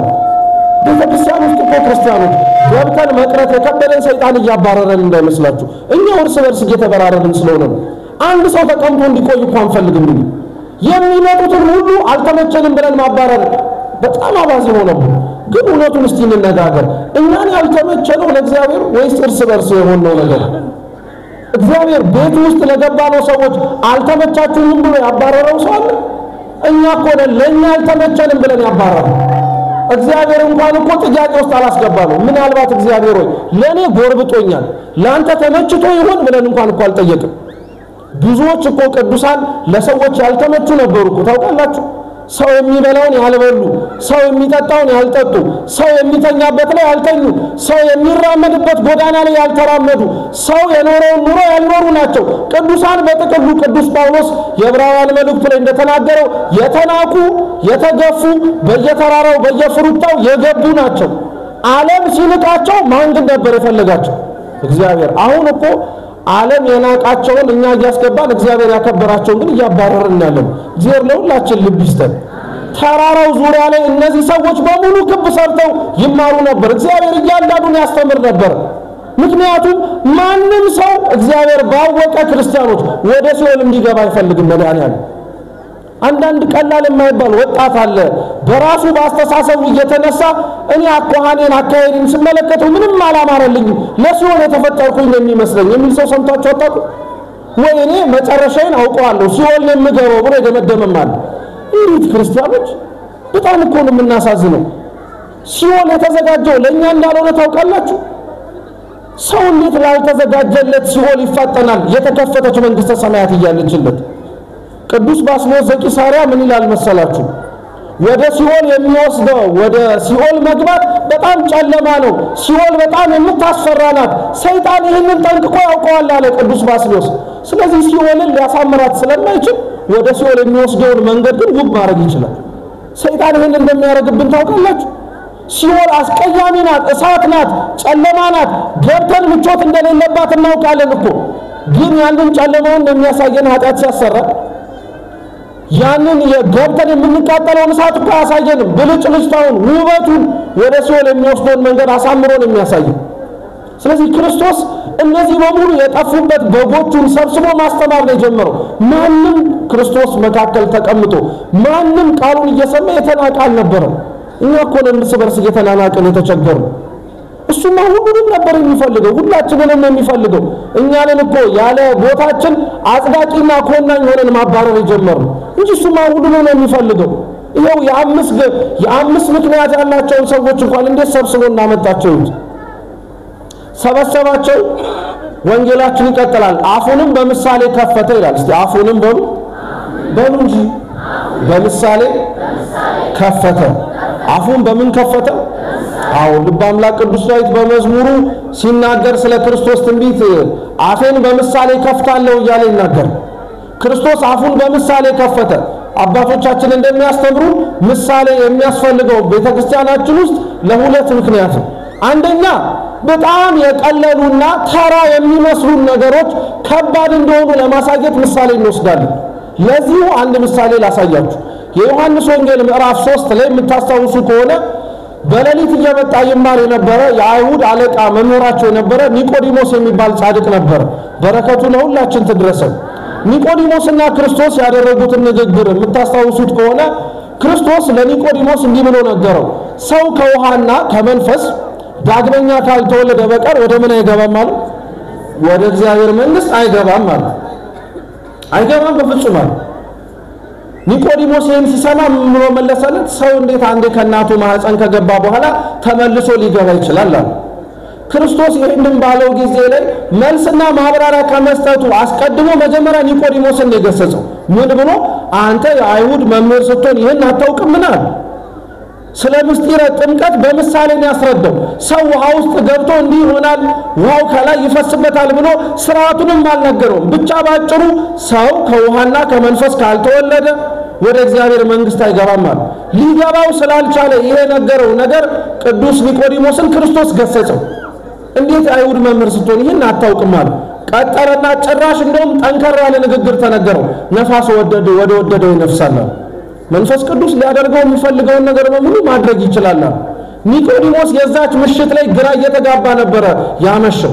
ቤተክርስቲያን ውስጥ ክርስቲያኖች ገብተን መቅረት የከበደን ሰይጣን እያባረረን እንዳይመስላችሁ እኛ እርስ በርስ እየተበራረርን ስለሆነ ነው አንድ ሰው ተቀምጦ እንዲቆይ እንኳን ፈልግም ነው የሚመጡትን ሁሉ አልተመቸንም ብለን ማባረር በጣም አባዜ ሆነው ግን እውነቱን እስቲ እንነጋገር እኛን ያልተመቸነው ለእግዚአብሔር ወይስ እርስ በርስ የሆነው ነገር እግዚአብሔር ቤት ውስጥ ለገባነው ሰዎች አልተመቻችሁም ብሎ ያባረረው ሰው አለ እኛ እኮ ለኛ አልተመቸንም ብለን ያባረረው እግዚአብሔር እንኳን እኮ ጥያቄ ውስጥ አላስገባነው ምናልባት እግዚአብሔር ወይ ለኔ ጎርብጦኛል ላንተ ተመችቶ ይሆን ብለን እንኳን እኮ አልጠየቅም ብዙዎች እኮ ቅዱሳን ለሰዎች ያልተመቹ ነበሩ እኮ ታውቃላችሁ ሰው የሚበላውን ያልበሉ ሰው የሚጠጣውን ያልጠጡ ሰው የሚተኛበት ላይ ያልተኙ ሰው የሚራመድበት ጎዳና ላይ ያልተራመዱ ሰው የኖረውን ኑሮ ያልኖሩ ናቸው ቅዱሳን በጥቅሉ ቅዱስ ጳውሎስ የዕብራውያን መልእክት ላይ እንደተናገረው የተናቁ የተገፉ በየተራራው በየፍሩታው የገቡ ናቸው ዓለም ሲንቃቸው ማን እንደነበር የፈለጋቸው እግዚአብሔር አሁን እኮ ዓለም የናቃቸውን እኛ ያስቀባን እግዚአብሔር ያከበራቸውን ግን ያባረረን ያለው እግዚአብሔር ለሁላችን ልብ ይስጠን ተራራው ዙሪያ ላይ እነዚህ ሰዎች በሙሉ ክብ ሰርተው ይማሩ ነበር እግዚአብሔር እያንዳንዱን ያስተምር ነበር ምክንያቱም ማንም ሰው እግዚአብሔር ባወቀ ክርስቲያኖች ወደ ሲኦል እንዲገባ አይፈልግም መድኃኒዓለም አንዳንድ ቀላል የማይባል ወጣት አለ በራሱ ባስተሳሰቡ እየተነሳ እኔ አቋሃኔን አካሄድም ስመለከቱ ምንም አላማረልኝ ለሱን የተፈጠርኩኝ ነው የሚመስለኝ ምን ሰው ሰምታችሁ አጣቁ ወይ እኔ መጨረሻዬን አውቀዋለሁ ሲሆን ለምገረው ብለ ደመደመማል እንዴት ክርስቲያኖች በጣም እኮ ነው እናሳዝነው ሲሆን የተዘጋጀው ለኛ እንዳልሆነ ታውቃላችሁ ሰው እንዴት ላልተዘጋጀለት ሲሆን ይፈጠናል የተከፈተች መንግስተ ሰማያት ይያልችልበት ቅዱስ ባስልዮስ ዘቂሳርያ ምን ይላል መሰላችሁ ወደ ሲኦል የሚወስደው ወደ ሲኦል መግባት በጣም ጨለማ ነው ሲኦል በጣም የምታስፈራናት ሰይጣን ይሄንን ጠንቅቆ ያውቀዋል አለ ቅዱስ ባስልዮስ ስለዚህ ሲኦልን ሊያሳምራት ስለማይችል ወደ ሲኦል የሚወስደውን መንገድ ግን ውብ ማድረግ ይችላል ሰይጣን ይሄን እንደሚያደርግብን ታውቃላችሁ ሲኦል አስቀያሚ ናት እሳት ናት ጨለማ ናት ገብተን ምቾት እንደሌለባት እናውቃለን እኮ ግን ያንን ጨለማውን እንደሚያሳየን ኃጢአት ሲያሰራ ያንን የገብተን የምንቃጠለው ንሳት እኮ ያሳየን ብልጭልጭታውን ውበቱን ወደ ሲኦል የሚወስደውን መንገድ አሳምሮ ነው የሚያሳየው ስለዚህ ክርስቶስ እነዚህ በሙሉ የጠፉበት በጎቹን ሰብስቦ ማስተማር ነው ጀመረው ማንም ክርስቶስ መካከል ተቀምጦ ማንም ቃሉን እየሰማ የተናቀ አልነበረም እኛ እኮ ለምስ በርስ እየተናናቀን የተቸገሩ እሱማ ሁሉንም ነበር የሚፈልገው ሁላችንንም የሚፈልገው እኛንን እኮ ያለ ቦታችን አጽዳቂና ኮናኝ ሆነን ማባረር ጀመሩ እንጂ እሱማ ሁሉንም የሚፈልገው ይሄው የአምስ የአምስ ምክንያት ያላቸው ሰዎች እንኳን እንደ ሰብስቦና መጣቸው እንጂ ሰበሰባቸው ወንጌላችን ይከተላል አፉንም በመሳሌ ከፈተ ይላል እስቲ አፉንም በሉ በሉጂ በመሳሌ ከፈተ አፉን በምን ከፈተ አው ልባምላክ ቅዱስ ዳዊት በመዝሙሩ ሲናገር ስለ ክርስቶስ ትንቢት አፌን በመሳሌ ከፍታለሁ እያለ ይናገር ክርስቶስ አፉን በመሳሌ ከፈተ አባቶቻችን እንደሚያስተምሩ ምሳሌ የሚያስፈልገው ቤተክርስቲያናችን ውስጥ ለሁለት ምክንያት አንደኛ በጣም የቀለሉና ተራ የሚመስሉ ነገሮች ከባድ እንደሆኑ ለማሳየት ምሳሌ እንወስዳለን ለዚሁ አንድ ምሳሌ ላሳያችሁ የዮሐንስ ወንጌል ምዕራፍ ሶስት ላይ የምታስተውሱ ከሆነ በለሊት እየመጣ ይማር የነበረ የአይሁድ አለቃ መምህራቸው የነበረ ኒቆዲሞስ የሚባል ጻድቅ ነበር በረከቱ ለሁላችን ትድረሰን ኒቆዲሞስና ክርስቶስ ያደረጉትን ንግግር የምታስተውሱት ከሆነ ክርስቶስ ለኒቆዲሞስ እንዲህ ብሎ ነገረው ሰው ከውሃና ከመንፈስ ዳግመኛ ካልተወለደ በቀር ወደ ምን አይገባም ማለት ወደ እግዚአብሔር መንግስት አይገባም ማለት አይገባም በፍጹም ማለት ኒቆዲሞስ ይሄን ሲሰማ ምን ብሎ መለሰለት ሰው እንዴት አንዴ ከናቱ ማህፀን ከገባ በኋላ ተመልሶ ሊገባ ይችላል አለ ክርስቶስ ይሄንን ባለው ጊዜ ላይ መልስና ማብራሪያ ከመስጠቱ አስቀድሞ መጀመሪያ ኒቆዲሞስን እንደገሰጸው ምን ብሎ አንተ የአይሁድ መምህር ስትሆን ይሄን አታውቅምና ስለ ምስጢረ ጥምቀት በምሳሌ ያስረዳው ሰው ውሃው ውስጥ ገብቶ እንዲህ ይሆናል ውሃው ከላይ ይፈስበታል ብሎ ስርዓቱንም አልነገረውም ብቻ ባጭሩ ሰው ከውሃና ከመንፈስ ካልተወለደ ወደ እግዚአብሔር መንግስት አይገባም ማለት ሊገባው ስላልቻለ ይሄ ነገረው ነገር ቅዱስ ኒቆዲሞስን ክርስቶስ ገሰጸው እንዴት አይሁድ መምህር ስትሆን ይሄን አታውቅም ማለት ቀጠለና ጭራሽ እንደውም ጠንከር ያለ ንግግር ተነገረው ነፋስ ወደደ ወደ ወደደው ይነፍሳል መንፈስ ቅዱስ ሊያደርገው የሚፈልገው ነገር በሙሉ ማድረግ ይችላል ኒቆዲሞስ የዛች ምሽት ላይ ግራ እየተጋባ ነበር ያመሸው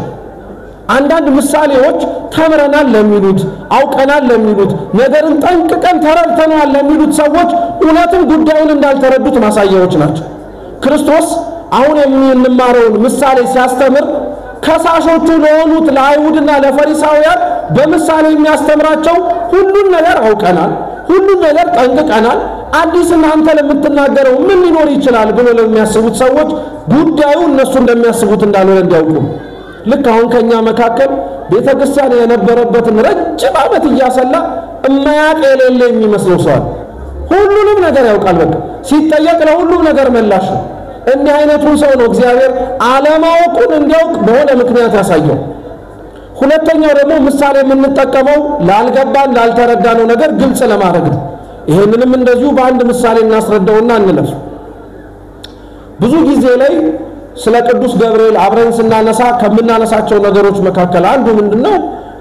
አንዳንድ ምሳሌዎች ተምረናል ለሚሉት አውቀናል ለሚሉት ነገርን ጠንቅቀን ተረድተናል ለሚሉት ሰዎች እውነትን ጉዳዩን እንዳልተረዱት ማሳያዎች ናቸው ክርስቶስ አሁን የምንማረውን ምሳሌ ሲያስተምር ከሳሾቹ ለሆኑት ለአይሁድና ለፈሪሳውያን በምሳሌ የሚያስተምራቸው ሁሉን ነገር አውቀናል ሁሉን ነገር ጠንቅቀናል አዲስ እናንተ ለምትናገረው ምን ሊኖር ይችላል ብሎ ለሚያስቡት ሰዎች ጉዳዩ እነሱ እንደሚያስቡት እንዳልሆነ እንዲያውቁ ልክ አሁን ከኛ መካከል ቤተክርስቲያን የነበረበትን ረጅም ዓመት እያሰላ እማያቅ የሌለ የሚመስለው ሰው ሁሉንም ነገር ያውቃል በቃ ሲጠየቅ ለሁሉም ነገር መላሽ እንዲህ አይነቱን ሰው ነው እግዚአብሔር አለማወቁን እንዲያውቅ በሆነ ምክንያት ያሳየው ሁለተኛው ደግሞ ምሳሌ የምንጠቀመው ላልገባን ላልተረዳነው ነገር ግልጽ ለማድረግ ይሄንንም እንደዚሁ በአንድ ምሳሌ እናስረዳውና እንለፍ ብዙ ጊዜ ላይ ስለ ቅዱስ ገብርኤል አብረን ስናነሳ ከምናነሳቸው ነገሮች መካከል አንዱ ምንድነው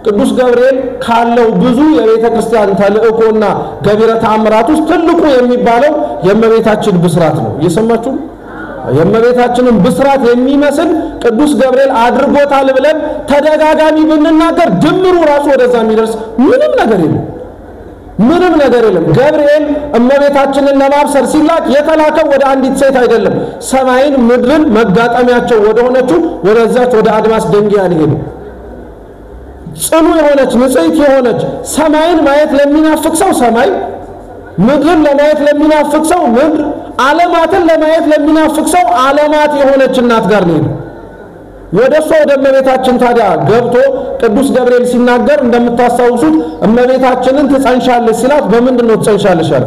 ቅዱስ ገብርኤል ካለው ብዙ የቤተክርስቲያን ተልእኮና ገቢረ ተአምራት ውስጥ ትልቁ የሚባለው የእመቤታችን ብስራት ነው እየሰማችሁ የእመቤታችንን ብስራት የሚመስል ቅዱስ ገብርኤል አድርጎታል ብለን ተደጋጋሚ ብንናገር ድምሩ ራሱ ወደዛ የሚደርስ ምንም ነገር የለም ምንም ነገር የለም ገብርኤል እመቤታችንን ለማብሰር ሲላክ የተላከው ወደ አንዲት ሴት አይደለም ሰማይን ምድርን መጋጠሚያቸው ወደ ሆነችው ወደዛች ወደ አድማስ ደንጊያ ሊሄዱ ጽኑ የሆነች ንጽሕት የሆነች ሰማይን ማየት ለሚናፍቅ ሰው ሰማይ ምድርን ለማየት ለሚናፍቅ ሰው ምድር ዓለማትን ለማየት ለሚናፍቅ ሰው ዓለማት የሆነች እናት ጋር ሊሄዱ ወደሷ ወደ እመቤታችን ታዲያ ገብቶ ቅዱስ ገብርኤል ሲናገር እንደምታሳውሱት እመቤታችንን ትጸንሻለሽ ሲላት በመንድን ነው ትጸንሻለሽ አለ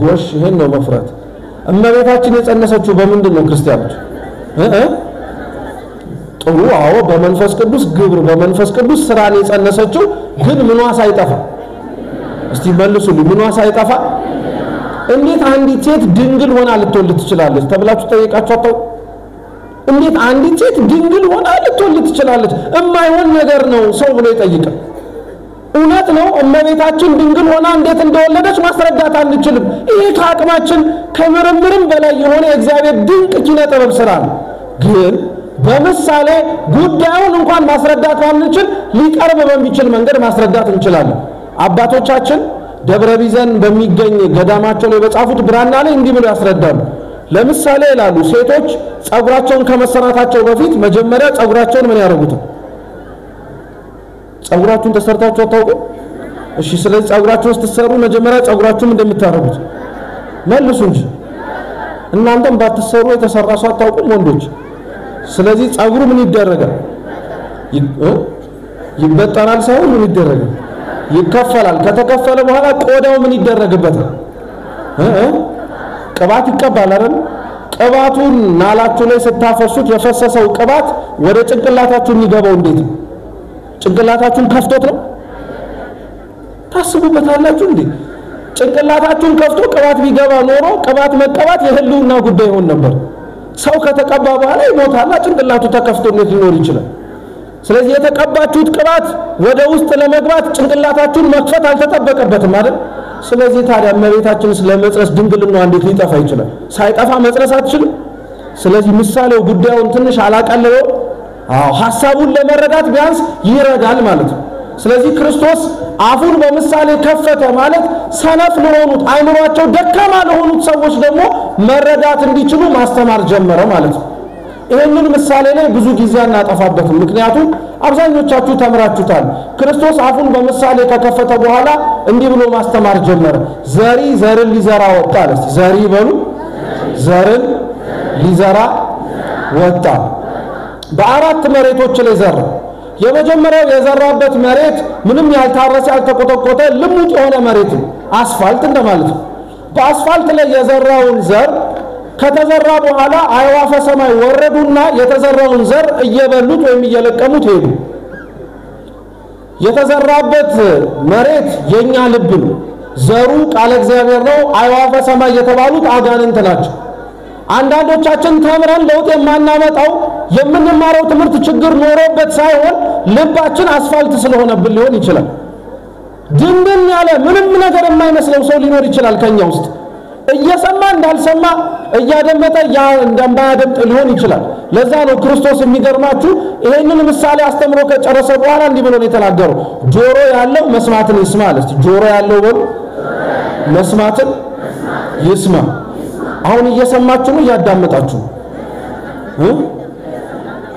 ጎሽ ይሄን ነው መፍራት እመቤታችን የጸነሰችው በመንድን ነው ክርስቲያኖች እህ ጥሩ አዎ በመንፈስ ቅዱስ ግብር በመንፈስ ቅዱስ ስራን የጸነሰችው ግን ምንዋ ሳይጠፋ እስቲ መልሱልኝ ምንዋ ሳይጠፋ እንዴት አንዲት ሴት ድንግል ሆና ልትወልድ ትችላለች ተብላችሁ ጠይቃችሁ አጣው እንዴት አንዲት ሴት ድንግል ሆና ልትወልድ ትችላለች እማይሆን ነገር ነው ሰው ብሎ ይጠይቃ እውነት ነው እመቤታችን ድንግል ሆና እንዴት እንደወለደች ማስረዳት አንችልም ይሄ ከአቅማችን ከምርምርም በላይ የሆነ እግዚአብሔር ድንቅ ኪነ ጥበብ ስራ ነው ግን በመሳሌ ጉዳዩን እንኳን ማስረዳት አንችል ሊቀርብ በሚችል መንገድ ማስረዳት እንችላለን አባቶቻችን ደብረቢዘን በሚገኝ ገዳማቸው ላይ በጻፉት ብራና ላይ እንዲህ ብሎ ያስረዳሉ ለምሳሌ ላሉ ሴቶች ጸጉራቸውን ከመሰራታቸው በፊት መጀመሪያ ጸጉራቸውን ምን ያረጉት ጸጉራቸውን ተሰርታቸው ታውቁ እሺ ስለዚህ ጸጉራቸውን ተሰሩ መጀመሪያ ጸጉራቸውን እንደምታረጉት መልሱ እንጂ እናንተም ባትሰሩ የተሰራሱ አታውቁም ወንዶች ስለዚህ ጸጉሩ ምን ይደረጋል ይበጠራል ሳይሆን ምን ይደረጋል ይከፈላል ከተከፈለ በኋላ ቆዳው ምን ይደረግበታል እህ ቅባት ይቀባል አይደል ቅባቱን ናላችሁ ላይ ስታፈሱት የፈሰሰው ቅባት ወደ ጭንቅላታችሁ ይገባው እንዴት ጭንቅላታችሁን ከፍቶት ነው ታስቡበታላችሁ እንዴ ጭንቅላታችሁን ከፍቶ ቅባት ቢገባ ኖሮ ቅባት መቀባት የህልውና ጉዳይ ሆነ ነበር ሰው ከተቀባ በኋላ ይሞታልና ጭንቅላቱ ተከፍቶ እንዴት ሊኖር ይችላል ስለዚህ የተቀባችሁት ቅባት ወደ ውስጥ ለመግባት ጭንቅላታችሁን መክፈት አልተጠበቀበትም አይደል ስለዚህ ታዲያ እመቤታችን ስለመጽረስ ድንግልና እንዴት ሊጠፋ ይችላል ሳይጠፋ መጽረሳችን ስለዚህ ምሳሌው ጉዳዩን ትንሽ አላቀለለው አዎ ሐሳቡን ለመረዳት ቢያንስ ይረዳል ማለት ነው ስለዚህ ክርስቶስ አፉን በምሳሌ ከፈተ ማለት ሰነፍ ለሆኑት አይምሯቸው ደካማ ለሆኑት ሰዎች ደግሞ መረዳት እንዲችሉ ማስተማር ጀመረ ማለት ነው ይሄንን ምሳሌ ላይ ብዙ ጊዜ እናጠፋበት ምክንያቱም አብዛኞቻችሁ ተምራችሁታል ክርስቶስ አፉን በመሳሌ ተከፈተ በኋላ እንዲህ ብሎ ማስተማር ጀመረ ዘሪ ዘርን ሊዘራ ወጣ አለስ ዘሪ ይበሉ ዘርን ሊዘራ ወጣ በአራት መሬቶች ላይ ዘራ የመጀመሪያው የዘራበት መሬት ምንም ያልታረሰ ያልተቆጠቆጠ ልሙጥ የሆነ መሬት አስፋልት እንደማለት ነው በአስፋልት ላይ የዘራውን ዘር ከተዘራ በኋላ አይዋፈ ሰማይ ወረዱና የተዘራውን ዘር እየበሉት ወይም እየለቀሙት ሄዱ የተዘራበት መሬት የኛ ልብ ነው ዘሩ ቃል እግዚአብሔር ነው አይዋፈ ሰማይ የተባሉት አጋንንት ናቸው አንዳንዶቻችን ተምረን ለውጥ የማናመጣው የምንማረው ትምህርት ችግር ኖሮበት ሳይሆን ልባችን አስፋልት ስለሆነብን ሊሆን ይችላል ድንድን ያለ ምንም ነገር የማይመስለው ሰው ሊኖር ይችላል ከኛ ውስጥ እየሰማ እንዳልሰማ እያደመጠ ያ እንደማያደምጥ ሊሆን ይችላል ለዛ ነው ክርስቶስ የሚገርማችሁ ይሄንን ምሳሌ አስተምሮ ከጨረሰ በኋላ እንዲህ ብሎ ነው የተናገረው ጆሮ ያለው መስማትን ይስማ አለስ ጆሮ ያለው ወል መስማትን ይስማ አሁን እየሰማችሁ ነው ያዳመጣችሁ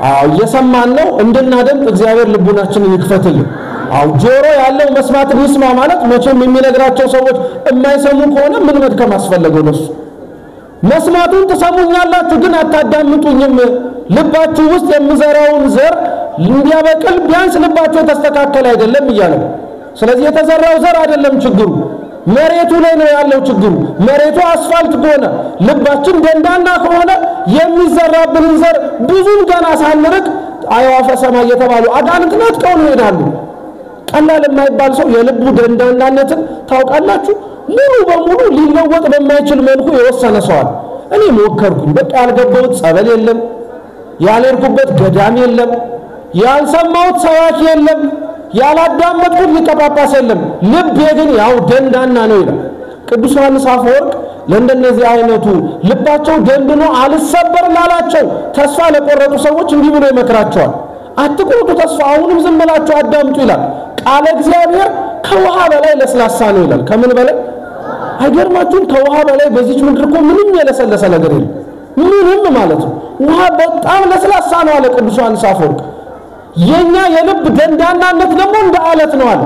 አው እየሰማን ነው እንድናደምጥ እግዚአብሔር ልቡናችንን ይክፈትልን አው ጆሮ ያለው መስማትን ይስማ ማለት መቼም የሚነግራቸው ሰዎች የማይሰሙ ከሆነ ምን መድከም አስፈልገው ነው መስማቱን ተሰሙኛላችሁ ግን አታዳምጡኝም ልባችሁ ውስጥ የምዘራውን ዘር እንዲያበቅል ቢያንስ ልባችሁ ተስተካከለ አይደለም ይያለው ስለዚህ የተዘራው ዘር አይደለም ችግሩ መሬቱ ላይ ነው ያለው ችግሩ መሬቱ አስፋልት ሆነ ልባችን ደንዳና ከሆነ የሚዘራብን ዘር ብዙም ገና ሳንርቅ አይዋፈ ሰማይ የተባሉ አጋንንት ነጥቀው ይሄዳሉ ቀላል የማይባል ሰው የልቡ ደንዳናነትን ታውቃላችሁ ሙሉ በሙሉ ሊለወጥ በማይችል መልኩ የወሰነ ሰዋል እኔ ሞከርኩኝ በቃ አልገባሁት ጸበል የለም ያለርኩበት ገዳም የለም ያልሰማሁት ሰዋክ የለም ያላዳመጥኩት ሊቀጳጳስ የለም ልብ ግን ያው ደንዳና ነው ይላል ቅዱስ ዮሐንስ አፈወርቅ ለእንደነዚህ አይነቱ ልባቸው ደንድኖ አልሰበር ላላቸው ተስፋ ለቆረጡ ሰዎች እንዲህ ብሎ ይመክራቸዋል አትቆጡ ተስፋ አሁንም ዝም ብላችሁ አዳምጡ ይላል ቃል እግዚአብሔር كوهذا لا يلسلا سانيلا كمن بلا أجر ما تون كوهذا لا يبزج من ركوم منين يلسلا سلا قريل منين هم مالته وهذا أم لسلا سانو على كبسوان سافرك ينا يلب جندانا نتنمون بعالتنا على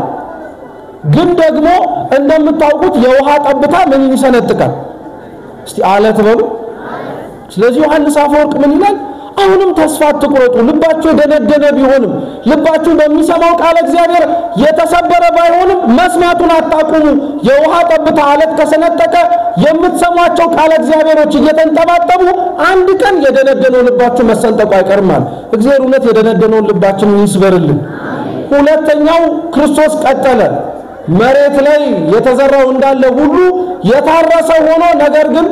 جندقنا عندما تعود يوهات أبتها من يسنتك استعالة بلو لازم يوهان سافرك منين أهونم تصفات تقولون لباتشو دنب دنب يهونم لباتشو دمي سماوك على الزيادر يتصبر بايهونم مسماتون عطاقونو يوحات بتعالت كسنتك يمت سماواتشوك على الزيادر وشيئتن تباتبو عندكن يدنب دنو لباتشو مسنتك ويكرمان اكزيرونت يدنب دنو لباتشو يسبر اللي قولتن يو كريستوس قتل مريت لي يتزرع اندال لغلو يتعرس هونو نقرقل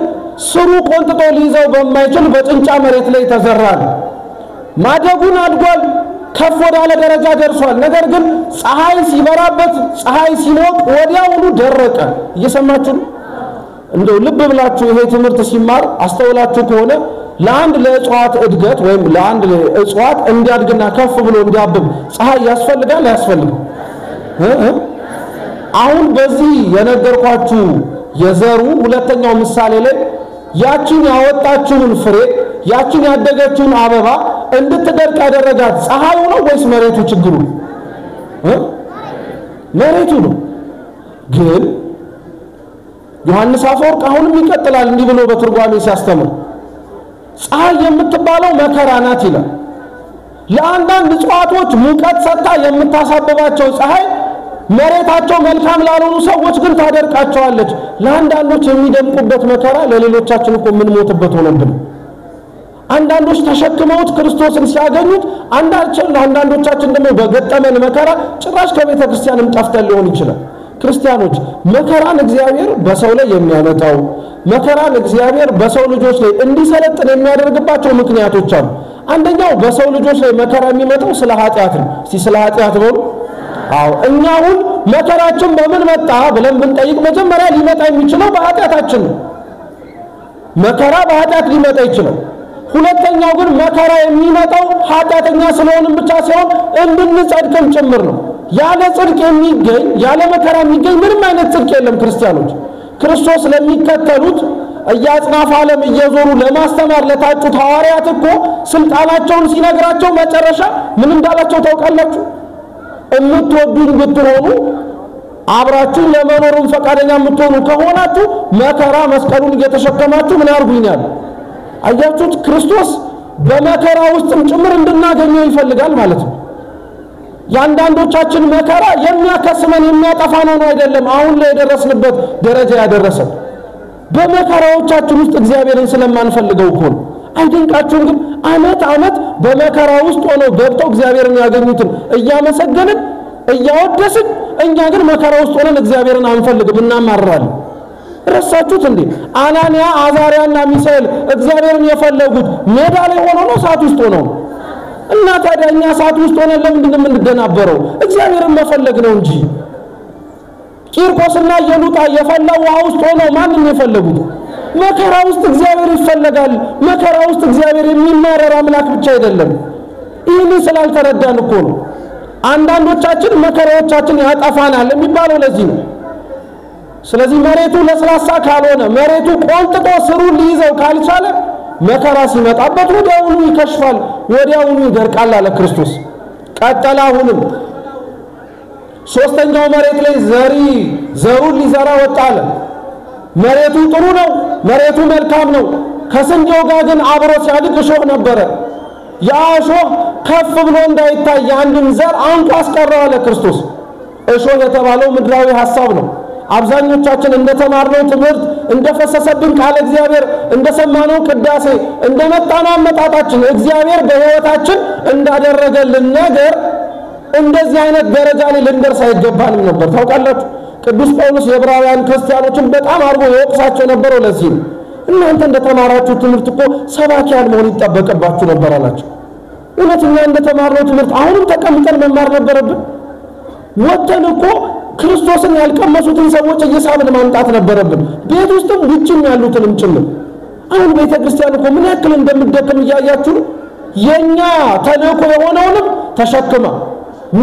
سرو كنت توليزو بمايشل بطنشا مريت لي تزران ما دقون عدقال كفو دالة درجة درسوال نقر قل صحاي سيبرابت صحاي سيموك ودياولو دركا يسماتون اندو لب بلاتشو هي تمرت سيمار استولاتشو كونه لاند لأسوات ادقات ويم لاند لأسوات اندي عدقنا كفو بلو اندي عبب صحاي يسفل لقال يسفل ها ها اهون بزي ينقر قاتشو يزارو ولتنعو مسالي لك ያቺን ያወጣችሁን ፍሬ ያቺን ያደገችሁን አበባ እንድትደርቅ ያደረጋት ፀሐዩ ነው ወይስ መሬቱ ችግሩ እ መሬቱ ነው ግን ዮሐንስ አፈወርቅ አሁንም ይቀጥላል እንዲህ ብሎ በትርጓሜ ሲያስተምር ፀሐይ የምትባለው መከራ ናት ይላል ለአንዳንድ እጽዋቶች ሙቀት ሰጥታ የምታሳብባቸው ፀሐይ መሬታቸው መልካም ላልሆኑ ሰዎች ግን ታደርቃቸዋለች ለአንዳንዶች የሚደምቁበት መከራ ለሌሎቻችን እኮ ምን ሞትበት ሆነብን አንዳንዶች ተሸክመውት ክርስቶስን ሲያገኙት አንዳችን ለአንዳንዶቻችን ደግሞ በገጠመን መከራ ጭራሽ ከቤተክርስቲያንም ጠፍተን ሊሆን ይችላል ክርስቲያኖች መከራን እግዚአብሔር በሰው ላይ የሚያመጣው መከራን እግዚአብሔር በሰው ልጆች ላይ እንዲሰለጥን የሚያደርግባቸው ምክንያቶች አሉ አንደኛው በሰው ልጆች ላይ መከራ የሚመጣው ስለ ኃጢያት ነው እስቲ ስለ ኃጢያት ነው አው እኛውን መከራችን በምን መጣ ብለን ብንጠይቅ መጀመሪያ ሊመጣ የሚችለው በኃጢያታችን ነው መከራ በኃጢያት ሊመጣ ይችላል ሁለተኛው ግን መከራ የሚመጣው ኃጢያተኛ ስለሆነም ብቻ ሳይሆን እንድንጸድቅም ጭምር ነው ያለ ጽድቅ የሚገኝ ያለ መከራ የሚገኝ ምንም አይነት ጽድቅ የለም ክርስቲያኖች ክርስቶስ ለሚከተሉት እያጽናፈ ዓለም እየዞሩ ለማስተማር ለታጩት ሐዋርያት እኮ ስልጣናቸውን ሲነግራቸው መጨረሻ ምን እንዳላቸው ታውቃላችሁ እምትወዱኝ ብትሆኑ አብራችሁ ለመኖርም ፈቃደኛ ምትሆኑ ከሆናችሁ መከራ መስቀሉን እየተሸከማችሁ ምን ያርጉኛል አያችሁት ክርስቶስ በመከራ ውስጥም ጭምር እንድናገኘው ይፈልጋል ማለት ነው ያንዳንዶቻችን መከራ የሚያከስመን የሚያጠፋን ነው አይደለም አሁን ላይ ደረስንበት ደረጃ ያደረሰን በመከራዎቻችን ውስጥ እግዚአብሔርን ስለማንፈልገው እኮ ነው አይደንቃችሁም ግን አመት አመት በመከራ ውስጥ ሆኖ ገብተው እግዚአብሔርን ያገኙትን እያመሰገንን እያወደስን እኛ ግን መከራ ውስጥ ሆነን እግዚአብሔርን አንፈልግም እናማራለን ረሳችሁት እንዴ አናንያ አዛርያና ሚሳኤል እግዚአብሔርን የፈለጉት ሜዳ ላይ ሆኖ ነው ሰዓት ውስጥ ሆኖ እና ታዲያኛ ሰዓት ውስጥ ሆነን ለምንድነው እንደናበረው እግዚአብሔርን መፈለግ ነው እንጂ ቂርቆስና የሉጣ የፈለጉ ውስጥ ሆኖ ማንንም የፈለጉት መከራ ውስጥ እግዚአብሔር ይፈልጋል መከራ ውስጥ እግዚአብሔር የሚማረር አምላክ ብቻ አይደለም ይሄን ስላልተረዳን እኮ ነው አንዳንዶቻችን መከራዎቻችን ያጠፋናል የሚባለው ለዚህ ነው ስለዚህ መሬቱ ለስላሳ ካልሆነ መሬቱ ቆልጥጦ ስሩ ሊይዘው ካልቻለ መከራ ሲመጣበት ወዲያውኑ ይከሽፋል ወዲያውኑ ይደርቃል አለ ክርስቶስ ቀጠላሁንም ሶስተኛው መሬት ላይ ዘሪ ዘሩን ሊዘራ ወጣለ መሬቱ ጥሩ ነው መሬቱ መልካም ነው ከስንዴው ጋር ግን አብሮ ሲያድግ እሾህ ነበር ያ እሾህ ከፍ ብሎ እንዳይታይ አንድም ዘር አንቆ አስቀረው አለ ክርስቶስ እሾህ የተባለው ምድራዊ ሐሳብ ነው አብዛኞቻችን እንደተማርነው ትምህርት እንደፈሰሰብን ቃል እግዚአብሔር እንደሰማነው ቅዳሴ እንደመጣነው አመጣጣችን እግዚአብሔር በሕይወታችን እንዳደረገልን ነገር እንደዚህ አይነት ደረጃ ላይ ልንደርስ አይገባንም ነበር ታውቃላችሁ ቅዱስ ጳውሎስ የዕብራውያን ክርስቲያኖችን በጣም አርቦ የወቅሳቸው ነበር ለዚህ እናንተ እንደተማራችሁ ትምህርት እኮ ሰባኪያን መሆን ይጠበቅባችሁ ነበር አላችሁ እነኛ እንደተማርነው ትምህርት አሁንም ተቀምጠን መማር ነበረብን ወጥተን እኮ ክርስቶስን ያልቀመሱትን ሰዎች እየሳብን ማምጣት ነበረብን ቤት ውስጥም ውጭም ያሉትንም ጭምር አሁን ቤተ ክርስቲያን እኮ ምን ያክል እንደምደከም እያያችሁ የኛ ተልእኮ የሆነውንም ተሸክማ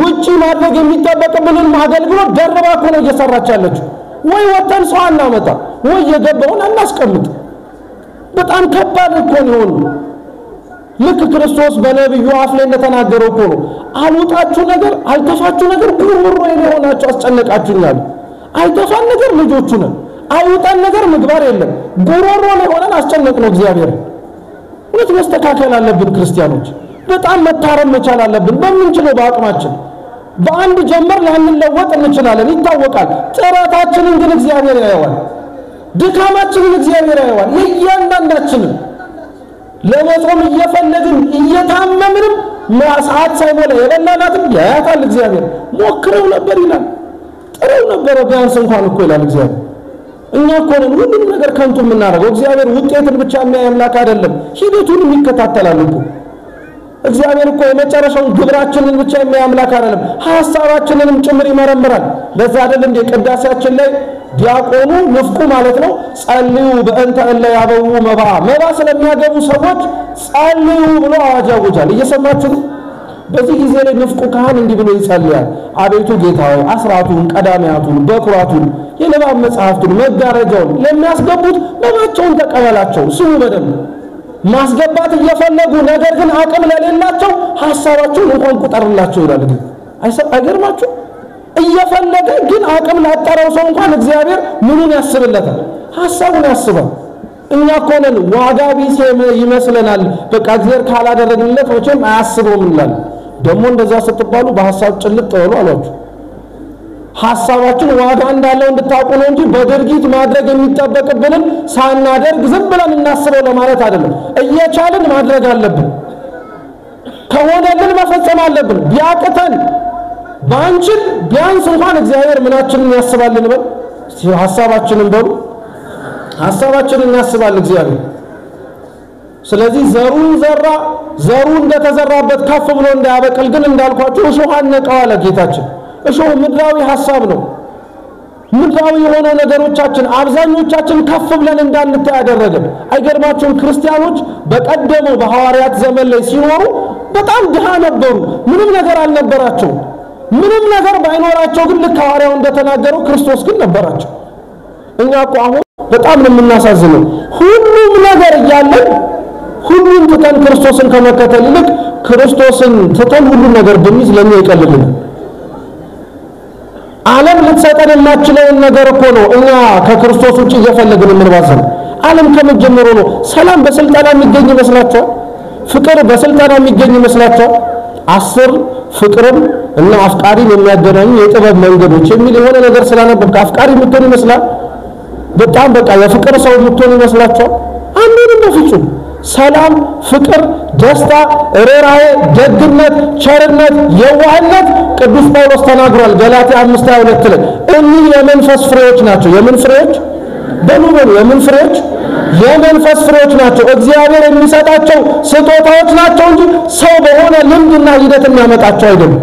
ውጪ ማድረግ የሚጠበቅብንን ማገልግሎ ደረባ ሆነ እየሰራች ያለችው ወይ ወተን ሰው አናመጣ ወይ የገባውን አናስቀምጥ በጣም ከባድ እኮ ነው ልክ ክርስቶስ በነብዩ አፍ ላይ እንደተናገረው እኮ ነው አልወጣችሁ ነገር አልተፋችሁ ነገር ጉርጉር ወይ ሆናችሁ አስጨነቃችሁኛል አይተፋን ነገር ልጆቹ ነው አይወጣን ነገር ምግባር የለም ጉሮሮ ላይ ሆነን አስጨነቅነው እግዚአብሔር እውነት መስተካከል አለብን ክርስቲያኖች በጣም መታረም መቻል አለብን በሚንችለው በአቅማችን በአንድ ጀመር ለአንድ ለወጥ እንችላለን ይታወቃል ጥራታችንን ግን እግዚአብሔር ያየዋል ድካማችንን እግዚአብሔር ያየዋል ለእያንዳንዳችን ለመጾም እየፈለግን እየታመምንም ማሳት ሳይሞላ የበላናትም ያያታል እግዚአብሔር ሞክረው ነበር ይላል ጥሩ ነበር ቢያንስ እንኳን እኮ ይላል እግዚአብሔር እኛ ቆረን ሁሉ ነገር ከንቱ ምናረጋው እግዚአብሔር ውጤቱን ብቻ የሚያምላክ አይደለም ሂደቱን የሚከታተላል እኮ እግዚአብሔር እኮ የመጨረሻውን ግብራችንን ብቻ የሚያምላክ አይደለም ሐሳባችንንም ጭምር ይመረምራል ለዛ አይደለም የቅዳሴያችን ላይ ዲያቆኑ ንፍቁ ማለት ነው ጸልዩ በእንተ እለ ያበው መባ መባ ስለሚያገቡ ሰዎች ጸልዩ ብሎ አዋጅ ያወጃል እየሰማችሁ በዚህ ጊዜ ላይ ንፍቁ ካህን እንዲህ ብሎ ይጸልያል አቤቱ ጌታዬ አስራቱን ቀዳሚያቱን በኩራቱን የለባብ መጽሐፍቱን መጋረጃውን ለሚያስገቡት ለማቸውን ተቀበላቸው ስሙ በደም ማስገባት እየፈለጉ ነገር ግን አቅም ለሌላቸው ሐሳባቸውን እንኳን ቁጠርላቸው ይላል አይሰብ አይገርማችሁ እየፈለገ ግን አቅም ላጣራው ሰው እንኳን እግዚአብሔር ምኑን ያስብለታል ሐሳቡን ያስባል እኛ ቆለን ዋጋ ቢስ ይመስለናል በቃ እግዚአብሔር ካላደረግለት ወጭም አያስበውምላል ደሞ እንደዛ ስትባሉ በሐሳብ ጭልጥ ተወሉ አሏችሁ ሐሳባችን ዋጋ እንዳለው እንድታውቁ ነው እንጂ በድርጊት ማድረግ የሚጠበቅብንን ሳናደርግ ዝም ብለን እናስበው ለማለት አይደለም እየቻልን ማድረግ አለብን ከሆነልን መፈጸም አለብን ቢያቅተን ባንችል ቢያንስ እንኳን እግዚአብሔር ምናችንን ያስባልን በል ሐሳባችንን በሉ ሐሳባችንን ያስባል እግዚአብሔር ስለዚህ ዘሩን ዘራ ዘሩ እንደተዘራበት ከፍ ብሎ እንዳያበቅል ግን እንዳልኳችሁ እሾህ አነቀው አለ ጌታችን እሾህ ምድራዊ ሐሳብ ነው ምድራዊ የሆኑ ነገሮቻችን አብዛኞቻችን ከፍ ብለን እንዳንታይ ያደረገን አይገርማችሁም ክርስቲያኖች በቀደመው በሐዋርያት ዘመን ላይ ሲኖሩ በጣም ድሃ ነበሩ ምንም ነገር አልነበራቸው ምንም ነገር ባይኖራቸው ግን ለሐዋርያው እንደተናገረው ክርስቶስ ግን ነበራቸው እኛ እኮ አሁን በጣም ነው እናሳዝነው ሁሉም ነገር ያለን ሁሉን ትተን ክርስቶስን ከመከተል ይልቅ ክርስቶስን ትተን ሁሉ ነገር ብንይዝ ለኛ ይቀልልናል ዓለም ለተሰጠንላችሁ ነገር እኮ ነው እኛ ከክርስቶስ ውጪ እየፈለግን ምንባዘን ዓለም ከመጀመሩ ነው ሰላም በስልጣን የሚገኝ መስላችሁ ፍቅር በስልጣን የሚገኝ መስላችሁ አስር ፍቅርን እና አፍቃሪን የሚያገናኙ የጥበብ መንገዶች የሚል የሆነ ነገር ስለነበረ አፍቃሪ ምትሆን ይመስላል በጣም በቃ የፍቅር ሰው ምትሆን ይመስላችሁ አንዱንም በፍጹም ሰላም ፍቅር ደስታ ራራዬ ደግነት ቸርነት የዋህነት ቅዱስ ጳውሎስ ተናግሯል ገላትያ አምስት ሃያ ሁለት ላይ እነዚህ የመንፈስ ፍሬዎች ናቸው የምን ፍሬዎች በመሆኑ የምን ፍሬዎች የመንፈስ ፍሬዎች ናቸው እግዚአብሔር የሚሰጣቸው ስጦታዎች ናቸው እንጂ ሰው በሆነ ልምድና ሂደት የሚያመጣቸው አይደለም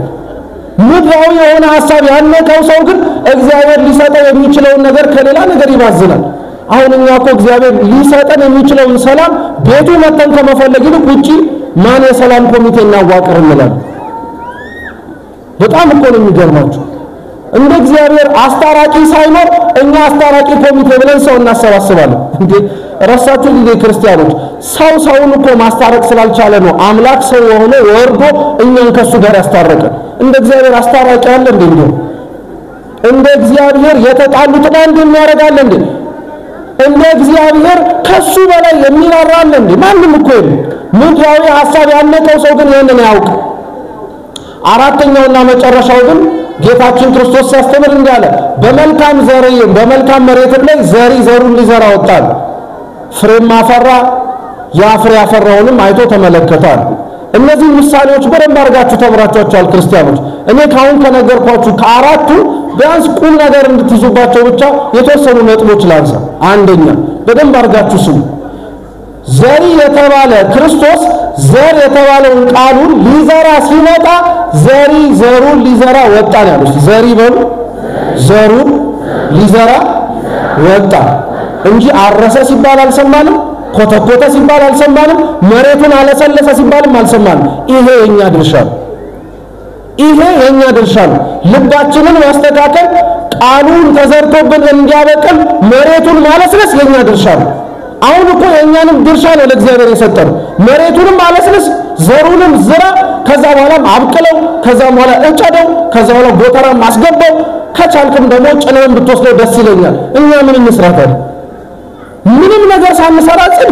ምድራዊ የሆነ ሐሳብ ያነቀው ሰው ግን እግዚአብሔር ሊሰጠው የሚችለው ነገር ከሌላ ነገር ይባዝናል አሁን እኛ እኮ እግዚአብሔር ሊሰጠን የሚችለውን ሰላም ቤቱ መተን ከመፈለግ ይልቅ ውጪ ማን የሰላም ኮሚቴ እናዋቅርልናል በጣም እኮ ነው የሚገርማችሁ እንደ እግዚአብሔር አስታራቂ ሳይኖር እኛ አስታራቂ ኮሚቴ ብለን ሰው እናሰባስባለን እንዴ ራሳችሁ ልጅ ክርስቲያኖች ሰው ሰውን እኮ ማስታረቅ ስላልቻለ ነው አምላክ ሰው ሆኖ ወርዶ እኛን ከሱ ጋር ያስታረቀ እንደ እግዚአብሔር አስታራቂ አለ እንዴ እንደ እግዚአብሔር የተጣሉትን አንድ የሚያረጋል እንዴ እንደ እግዚአብሔር ከሱ በላይ የሚራራል እንዴ ማንም እኮ ይል ምድራዊ ሐሳብ ያነቀው ሰው ግን ይሄንን ያውቅ አራተኛውና መጨረሻው ግን ጌታችን ክርስቶስ ሲያስተምር እንዳለ በመልካም ዘርዬ በመልካም መሬት ላይ ዘሪ ዘሩን ሊዘራ ወጣል ፍሬም አፈራ ያፍሬ ያፈራውንም አይቶ ተመለከታል እነዚህ ምሳሌዎች በደንብ አርጋችሁ ተምራችኋል ክርስቲያኖች እኔ ካሁን ከነገርኳችሁ ከአራቱ ቢያንስ ቁም ነገር እንድትይዙባቸው ብቻ የተወሰኑ ነጥቦች ላንሳ አንደኛ በደንብ አርጋችሁ ስሙ ዘሪ የተባለ ክርስቶስ ዘር የተባለው ቃሉን ሊዘራ ሲመጣ ዘሪ ዘሩን ሊዘራ ወጣ ያሉት ዘሪ በሉ ዘሩ ሊዘራ ወጣ እንጂ አረሰ ሲባል አልሰማንም ኮተኮተ ሲባል አልሰማንም መሬቱን አለሰለሰ ሲባልም አልሰማንም ይሄ የኛ ድርሻ إلى أن يدرسون لبعضهم واستكاكل قانون تزرتو بالإنجابكم مريتون مالسلس لن يدرسون أو نقول أن يدرسون الإجزاء ريستر مريتون مالسلس زرولم زرا كذا ولا عبكلو كذا ولا أجدو كذا ولا بوترا مسجبو كشانكم دموج أنا بتوصلوا بس لنا إني من المسراتر من من نجار سامي سراسيب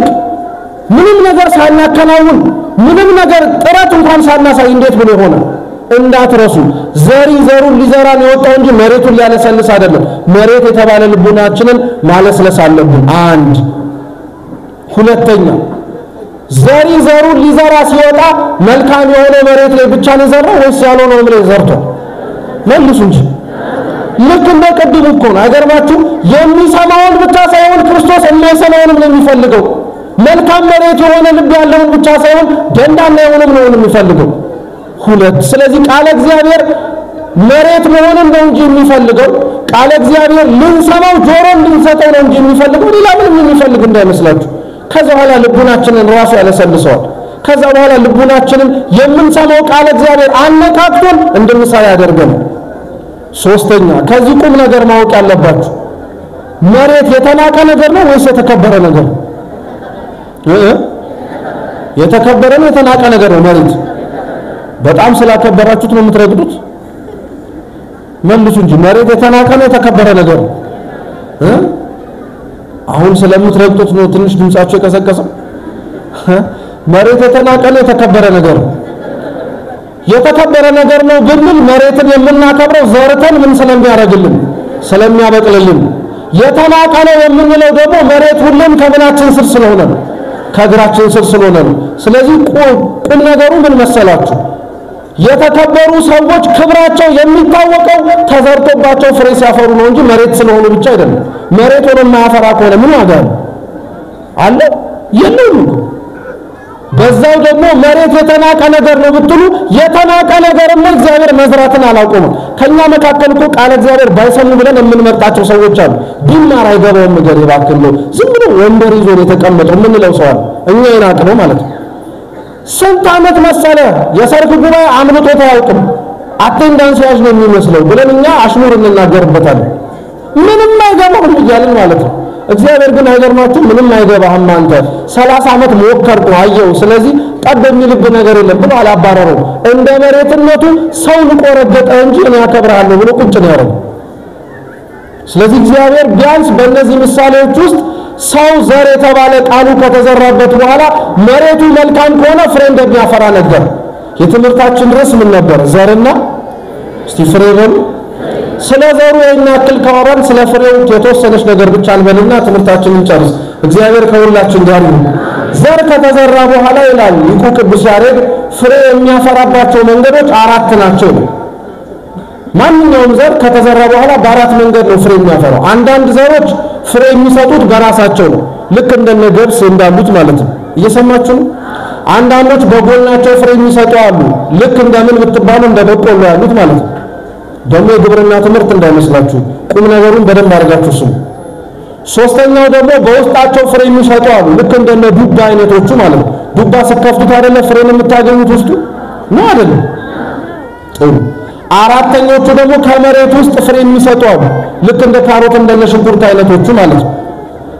من من نجار سامي كناون من من نجار تراتون كان سامي ساينديت بنيهونا إندات رسول زاري زارو لزاران يوتاون جو مريت اللي على سلسلة سادم مريت ثبالة لبنا أشلن مالس لسالة بن آند خلتنا زاري زارو لزاراس يوتا ملكان يهونا مريت لبتشان زارو وسالون عمر زارتو ما اللي سنجي لكن ما كدبوا كون أجر ما تشوف يوم يسمعون بتشاسعون كريستوس اللي يسمعون من يفلقوا ملكان مريت يهونا لبيالون بتشاسعون جندان يهونا من يفلقوا خلت سلزيك على زيادير مريت مهونا من جيمي فلقوا على زيادير من سماو جورا من ستانا جيمي فلقوا إلا من من يفلقوا من مسلات كذا على لبنا تشنن راسو على سلسوات كذا على لبنا تشنن يمن سماوك على زيادير عنا كاكتون عند النساء يدربون سوستنا كذي كم نجر ماوك على بات مريت يتناكا نجرنا ويس يتكبر نجر يتكبر يتناكا نجر مريت በጣም ስላከበራችሁት ነው የምትረግዱት መልሱ እንጂ መሬት ተናቀለ ተከበረ ነገር እ አሁን ስለምትረግጡት ነው ትንሽ ድምጻቸው ከሰከሰ መሬት ተናቀለ ተከበረ ነገር የተከበረ ነገር ነው ግን መሬትን የምናከብረው ዘርተን ምን ስለሚያረግልን ስለሚያበቅልልን የተናቀለ የምንለው ደግሞ መሬት ሁሉም ከብናችን ስር ስለሆነ ነው ከግራችን ስር ስለሆነ ነው ስለዚህ ቁም ነገሩ ምን መሰላችሁ የተከበሩ ሰዎች ክብራቸው የሚታወቀው ተዘርቶባቸው ፍሬ ሲያፈሩ ነው እንጂ መሬት ስለሆኑ ብቻ አይደለም መሬት ወደ ማፈራ ቆለ ምን ያደርጋል አለ የለም በዛው ደግሞ መሬት የተናቀ ነገር ነው ብትሉ የተናቀ ነገር ነው እግዚአብሔር መዝራትን አላቆመ ከኛ መካከል እኮ ቃል እግዚአብሔር ባይሰሙ ብለን የምንመርጣቸው ሰዎች አሉ ቢማር አይገባውም ነገር ይባክሉ ዝም ብሎ ወንበር ይዞ የተቀመጠው ምን ነው ሰው እኛ ይናቀው ማለት ነው ስንት አመት መሰለ የሰርክ ጉባኤ አምልጦ ተያውቁ አቴንዳንስ ያዝ ነው የሚመስለው ብለንኛ አሽሙርን እናገርበታለን ምንም አይገባም ይያልን ማለት ነው እግዚአብሔር ግን አይገርማችሁ ምንም አይገባህም አንተ ሰላሳ አመት ሞከርኩ አየው ስለዚህ ጠብ የሚልብ ነገር የለም ብሎ አላባረሩ እንደ መሬትነቱ ሰው ልቆረበጠ እንጂ እኔ አከብራለሁ ብሎ ቁጭ ነው ያለው ስለዚህ እግዚአብሔር ቢያንስ በእነዚህ ምሳሌዎች ውስጥ ሰው ዘር የተባለ ቃሉ ከተዘራበት በኋላ መሬቱ መልካም ሆነ ፍሬ እንደሚያፈራ ነገር የትምርታችን ራስ ምን ነበር ዘርና እስቲ ፍሬውን ስለ ዘሩ የናክል ካወራን ስለ ፍሬው የተወሰነች ነገር ብቻ አልበልና ትምርታችንን ጨርስ እግዚአብሔር ከሁላችን ጋር ነው ዘር ከተዘራ በኋላ ይላል ይቁ ቅዱስ ያሬድ ፍሬ የሚያፈራባቸው መንገዶች አራት ናቸው ማንኛውም ዘር ከተዘራ በኋላ በአራት መንገድ ነው ፍሬ የሚያፈራው አንዳንድ ዘሮች ፍሬ የሚሰጡት በራሳቸው ነው ልክ እንደነ ገብስ እንዳሉት ማለት ነው እየሰማችሁ አንዳንዶች በጎልናቸው ፍሬ የሚሰጡ አሉ ልክ እንደምን ብትባሉ እንደበቆሉ ያሉት ማለት ነው ደግሞ የግብርና ትምህርት እንዳይመስላችሁ ቁም ነገሩን በደንብ አርጋችሁ ስሙ ሶስተኛው ደግሞ በውስጣቸው ፍሬ የሚሰጡ አሉ ልክ እንደነ ዱባ አይነቶቹ ማለት ነው ዱባ ስከፍቱት አይደለ ፍሬን የምታገኙት ውስጡ ነው አይደል ጥሩ አራተኞቹ ደግሞ ከመሬት ውስጥ ፍሬ የሚሰጡ አሉ ልክ እንደ ካሮት እንደነ ሽንኩርት አይነቶቹ ማለት ነው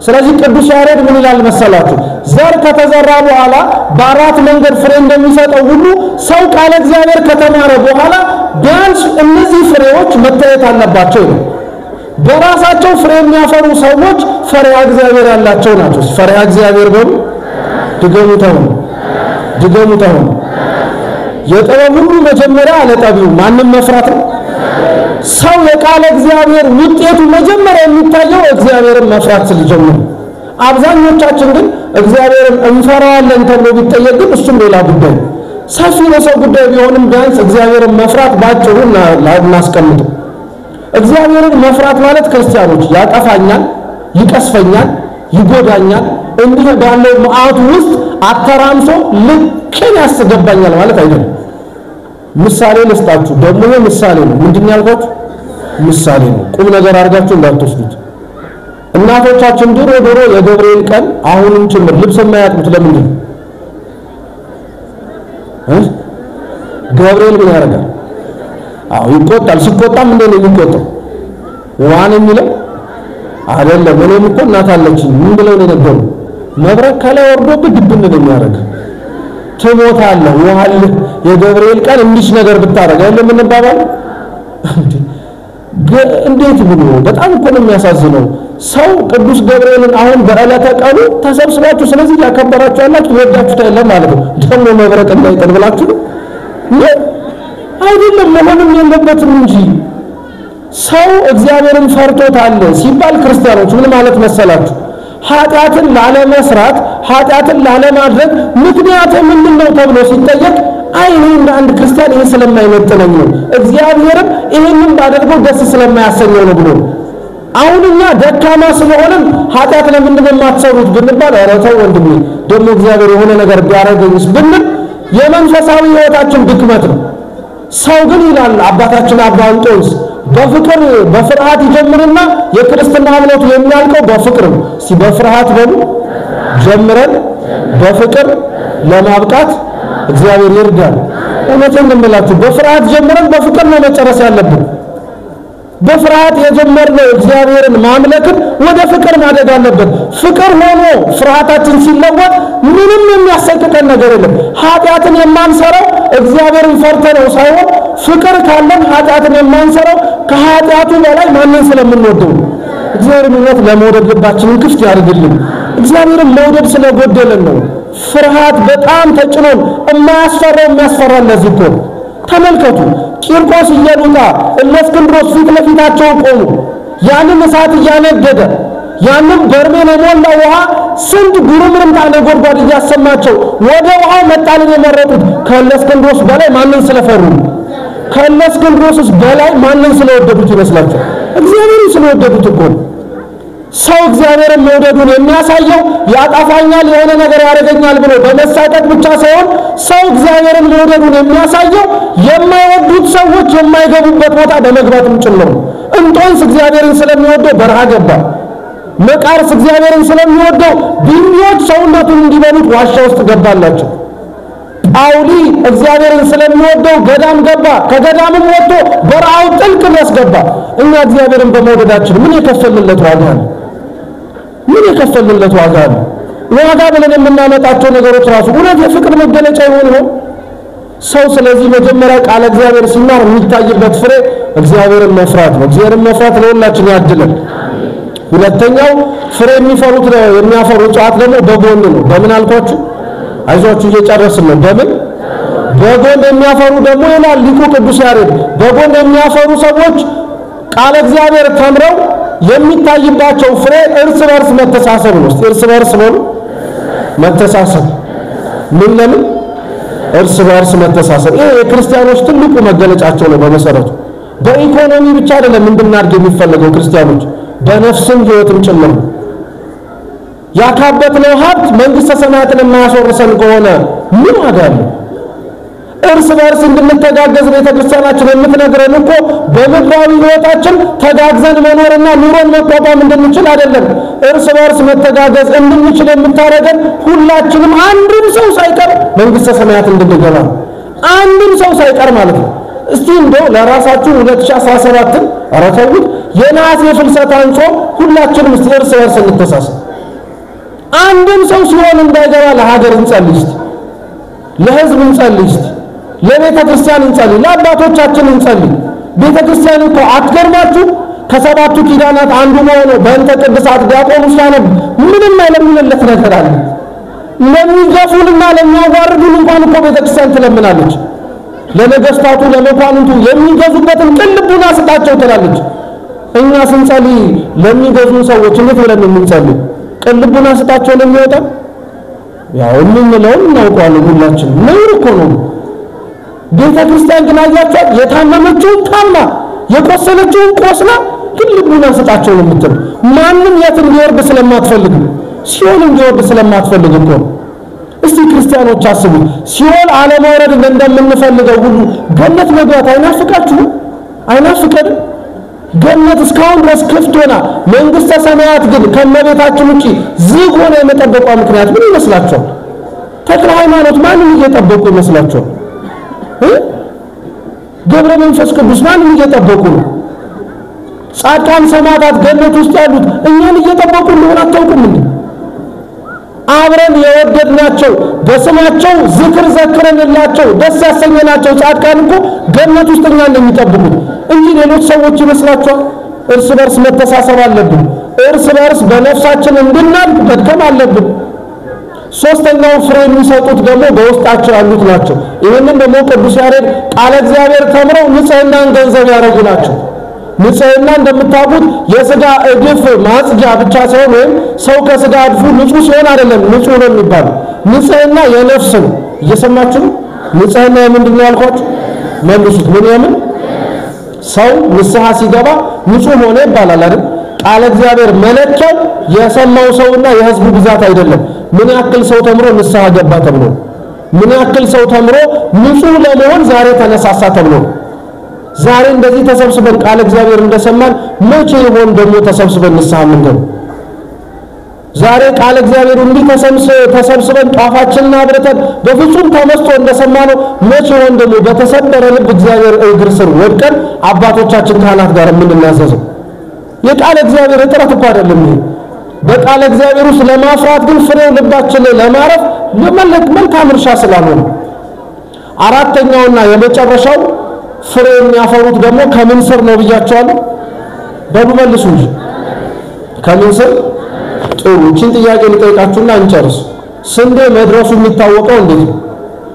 ስለዚህ ቅዱስ ያሬድ ምን ይላል መሰላችሁ ዘር ከተዘራ በኋላ በአራት መንገድ ፍሬ እንደሚሰጠው ሁሉ ሰው ቃል እግዚአብሔር ከተማረ በኋላ ቢያንስ እነዚህ ፍሬዎች መታየት አለባቸው በራሳቸው ፍሬ የሚያፈሩ ሰዎች ፈሪሃ እግዚአብሔር ያላቸው ናቸው ፈሪሃ እግዚአብሔር ደግሞ ድገሙታው ድገሙታው የጠበብ ሁሉ መጀመሪያ አለጠብዩ ማንንም መፍራት ነው ሰው የቃል እግዚአብሔር ውጤቱ መጀመሪያ የሚታየው እግዚአብሔርን መፍራት ስለጀመረ አብዛኞቻችን ግን እግዚአብሔርን እንፈራለን ተብሎ ቢጠየቅ እሱም ሌላ ጉዳይ ሰፊ ነው ሰው ጉዳይ ቢሆንም ቢያንስ እግዚአብሔርን መፍራት ባጭሩ እናስቀምጥ እግዚአብሔርን መፍራት ማለት ክርስቲያኖች ያጠፋኛል ይቀስፈኛል ይጎዳኛል እንዲህ ባለው መዓት ውስጥ አተራምሶ ልክን ያስገባኛል ማለት አይደለም ምሳሌ ልስጣችሁ ደግሞ ምሳሌ ነው ምንድነው ያልኩት ምሳሌ ነው ቁም ነገር አርጋችሁ እንዳትወስዱት እናቶቻችን ድሮ ድሮ የገብርኤል ቀን አሁንም ጭምር ልብስ የማያጥቡት ለምን ነው ገብርኤል ምን ያደርጋል يقطع سقطا من يقطع وأنا ملا على اللبن يقطع ناتالج من بلون الدم نبرة كلا وربو بدبنا دمارك تموت الله وهل يدبريل كان مش نقدر بتارك هل من البابا እንዴት ብሎ በጣም እኮ ነው የሚያሳዝነው ሰው ቅዱስ ገብርኤልን አሁን በእለተ ቀኑ ተሰብስባችሁ ስለዚህ ያከበራችሁ አላችሁ ወዳችሁ ታይላል ማለት ነው ደሞ መብረቅ እንዳይጠልብላችሁ አይደለም ለማንም የለበትም እንጂ ሰው እግዚአብሔርን ፈርቶታል ሲባል ክርስቲያኖች ምን ማለት መሰላችሁ ኃጢአትን ላለመስራት ኃጢአትን ላለማድረግ ምክንያት ምንድነው ተብሎ ሲጠየቅ አይሁን እንደ አንድ ክርስቲያን ይሄ ስለማይመጥነኝ ነው እግዚአብሔርም ይሄንን ባደረገው ደስ ስለማያሰኘው ነው ብሎ አሁንኛ ደካማ ስለሆነ ኃጢአት ለምንድን ነው የማትሰሩት ብንባል አረተው ወንድሜ ደግሞ እግዚአብሔር የሆነ ነገር ቢያደርገውስ ብንል የመንፈሳዊ ህይወታችን ድክመት ነው ሰው ግን ይላል አባታችን አባ አንጦንስ በፍቅር በፍርሃት ይጀምርና የክርስትና ሃይማኖት የሚያልቀው በፍቅር ነው ሲበፍርሃት በሉ ጀምረን በፍቅር ለማብቃት እግዚአብሔር ይርዳል እነተን እንደምላችሁ በፍርሃት ጀመረን በፍቅር ነው መጨረስ ያለብን በፍርሃት የጀመርነው እግዚአብሔርን ማምለክን ወደ ፍቅር ማደግ አለበት ፍቅር ሆኖ ፍርሃታችን ሲለወጥ ምንም የሚያሰቅቀን ነገር የለም ኃጢአትን የማንሰራው እግዚአብሔርን ፈርተነው ሳይሆን ፍቅር ካለን ኃጢአትን የማንሰራው ከኃጢአቱ በላይ ማንን ስለምንወደው እግዚአብሔርን ለመውደድ ልባችንን ክፍት ያድርግልን እግዚአብሔርን መውደድ ስለጎደለን ነው ፍርሃት በጣም ተጭኖን እማያስፈራው የሚያስፈራን ለዚህ ቆም ተመልከቱ ቂርቆስ እየሉታ እነስክንድሮስ ፊት ለፊታቸው ቆሙ ያንን ሰዓት ያነደደ ያንን በርሜል የሞላ ውሃ ስንት ጉርምርምታ ነጎድጓድ እያሰማቸው ወደ ውሃው መጣልን የመረጡት ከእነስክንድሮስ በላይ ማንን ስለፈሩ ከእነስክንድሮስ በላይ ማንን ስለወደዱት ይመስላችሁ እግዚአብሔርን ስለወደዱት እኮ ሰው እግዚአብሔርን መውደዱን የሚያሳየው ያጣፋኛል የሆነ ነገር ያደርገኛል ብሎ በመሳቀቅ ብቻ ሳይሆን ሰው እግዚአብሔርን መውደዱን የሚያሳየው የማይወዱት ሰዎች የማይገቡበት ቦታ በመግባትም ጭምር እንጦንስ እግዚአብሔርን ስለሚወደው በረሃ ገባ መቃርስ እግዚአብሔርን ስለሚወደው ቢንዮች ሰውነቱን እንዲበሉት ዋሻ ውስጥ ገባላቸው ጳውሊ እግዚአብሔርን ስለሚወደው ገዳም ገባ ከገዳምም ወጥቶ በረሃው ጥልቅ ያስገባ እና እግዚአብሔርን በመውደዳችን ምን የከፈልለት ዋጋ ነው ምን የከፈልለት ዋጋ ነው ዋጋ ብለን የምናመጣቸው ነገሮች ራሱ ሁለት የፍቅር መገለጫ ይሆኑ ሰው ስለዚህ መጀመሪያ ቃል እግዚአብሔር ሲማር የሚታይበት ፍሬ እግዚአብሔርን መፍራት ነው እግዚአብሔርን መፍራት ለሁላችን ያድለን ሁለተኛው ፍሬ የሚፈሩት የሚያፈሩ ጻት ደግሞ በጎን ነው በምን አልኳችሁ አይዟችሁ እየጨረስን ነው በምን በጎን የሚያፈሩ ደግሞ ይላል ሊቁ ቅዱስ ያሬድ በጎን የሚያፈሩ ሰዎች ቃል እግዚአብሔር ተምረው የሚታይባቸው ፍሬ እርስ በርስ መተሳሰብ ነው እርስ በርስ ነው መተሳሰብ ምን ለምን እርስ በርስ መተሳሰብ ይሄ ክርስቲያኖች ትልቁ መገለጫቸው ነው በመሰረቱ በኢኮኖሚ ብቻ አይደለም እንድናድግ የሚፈልገው ክርስቲያኖች በነፍስም ህይወትም ጭምር ያካበትነው ሀብት መንግስተ ሰማያትን ማያስወርሰን ከሆነ ምን አዳም እርስ በርስ እንድንተጋገዝ ቤተክርስቲያናችን የምትነግረን እኮ በመግባቢ ህይወታችን ተጋግዘን መኖርና ኑሮን መቋቋም እንድንችል አይደለም እርስ በርስ መተጋገዝ እንድንችል የምታረገን ሁላችንም አንድም ሰው ሳይቀር መንግስተ ሰማያት እንድንገባ አንድም ሰው ሳይቀር ማለት ነው እስቲ እንደው ለራሳችሁ ሁለት ሺህ አስራ ሰባት አራተውት የናስ የፍልሰት አንጾ ሁላችንም እርስ በርስ እንተሳሰብ አንድም ሰው ሲሆን እንዳይገባ ለሀገር እንጸልይ ለህዝብ እንጸልይ ለቤተ ክርስቲያን እንጸልይ ለአባቶቻችን እንጸልይ ቤተ ክርስቲያን እኮ አትገርማችሁ ከሰባቱ ኪዳናት አንዱ ነው በእንተ ቅድሳት ዲያቆኑስ ያለው ምንም አይለምንለት ነገር አለ ለሚገፉልና ለሚያዋርዱን እንኳን እኮ ቤተ ክርስቲያን ትለምናለች ለነገስታቱ ለመኳንንቱ የሚገዙበትን ቅልቡን አስጣቸው ትላለች እኛ ስንጸልይ ለሚገዙ ሰዎች እንዴት ብለን እንጸልይ ቅልቡን አስጣቸው ለሚወጣ ያው ምንምለውም እናውቀዋለን ሁላችን ነውር እኮ ነው ቤተ ክርስቲያን ግን አያችሁ የታመመችው ታማ የቆሰለችው ቆስላ ትልቁን አስጣቸው ነው የምትል ማንንም ያትን ይወርድ ስለማትፈልግ ሲሆን ይወርድ ስለማትፈልግ እኮ እስቲ ክርስቲያኖች አስቡ ሲሆን አለመውረድ እንደምንፈልገው ሁሉ ገነት መግባት አይናፍቃችሁ አይናፍቀን ገነት እስካሁን ድረስ ክፍት ሆና መንግስተ ሰማያት ግን ከመቤታችን ውጪ ዝግ ሆና የመጠበቋ ምክንያት ምን ይመስላችኋል ተክለ ሃይማኖት ማንን እየጠበቁ ይመስላችኋል ገብረ መንፈስ ቅዱስማን እየተጠበቁ ነው ጻድቃን ሰማዕታት ገነት ውስጥ ያሉት እኛን እየተጠበቁ ነው አታውቁም እንዴ አብረን የወደድናቸው በስማቸው ዝክር ዘክረንላቸው ደስ ያሰኘናቸው ጻድቃን እኮ ገነት ውስጥ እኛን እየተጠበቁ እንጂ ሌሎች ሰዎች ይመስላቸዋል እርስ በርስ መተሳሰብ አለብን እርስ በርስ በነፍሳችን እንድናል መድከም አለብን ሶስተኛው ፍሬ የሚሰጡት ደግሞ በውስጣቸው ያሉት ናቸው ይሄንን ደግሞ ቅዱስ ያሬድ ቃል እግዚአብሔር ተምረው ንጽህናን ገንዘብ ያደርጉላቸው ንጽህና እንደምታውቁት የሥጋ እድፍ ማጽጃ ብቻ ሳይሆን ወይም ሰው ከሥጋ እድፍ ንጹህ ሲሆን አይደለም ንጹህ ነው የሚባለው ንጽህና የነፍስ ነው እየሰማችሁ ንጽህና ምንድነው ያልኳችሁ መልሱት ምን ያምን ሰው ንስሐ ሲገባ ንጹህ ሆነ ይባላል አይደል ቃል እግዚአብሔር መለከው የሰማው ሰውና የህዝቡ ብዛት አይደለም ምን ያክል ሰው ተምሮ ንስሐ ገባ ተብሎ ምን ያክል ሰው ተምሮ ንጹህ ለመሆን ዛሬ ተነሳሳ ተብሎ ዛሬ እንደዚህ ተሰብስበን ቃል እግዚአብሔር እንደሰማን መቼ ይሆን ደግሞ ተሰብስበን ንስሐ ምንድን ዛሬ ቃል እግዚአብሔር እንዲህ ተሰብስበን ጣፋችንና አብረተን በፍጹም ተመስጦ እንደሰማነው መቼ ይሆን ደግሞ በተሰበረ ልብ እግዚአብሔር እግር ስር ወድቀን አባቶቻችን ካህናት ጋር ምን እናዘዘው የቃል እግዚአብሔር ጥረት እኮ አይደለም ይሄ በቃል እግዚአብሔር ውስጥ ለማፍራት ግን ፍሬው ልባችን ላይ ለማረፍ ለመለክ መልካም እርሻ ስላልሆነ አራተኛውና የመጨረሻው ፍሬ የሚያፈሩት ደግሞ ከምን ስር ነው ብያቸዋለሁ በመልሱ ከምን ስር ጥሩ እንትን ጥያቄ ልጠይቃችሁና እንጨርስ ስንዴ መድረሱ የሚታወቀው እንዴት ነው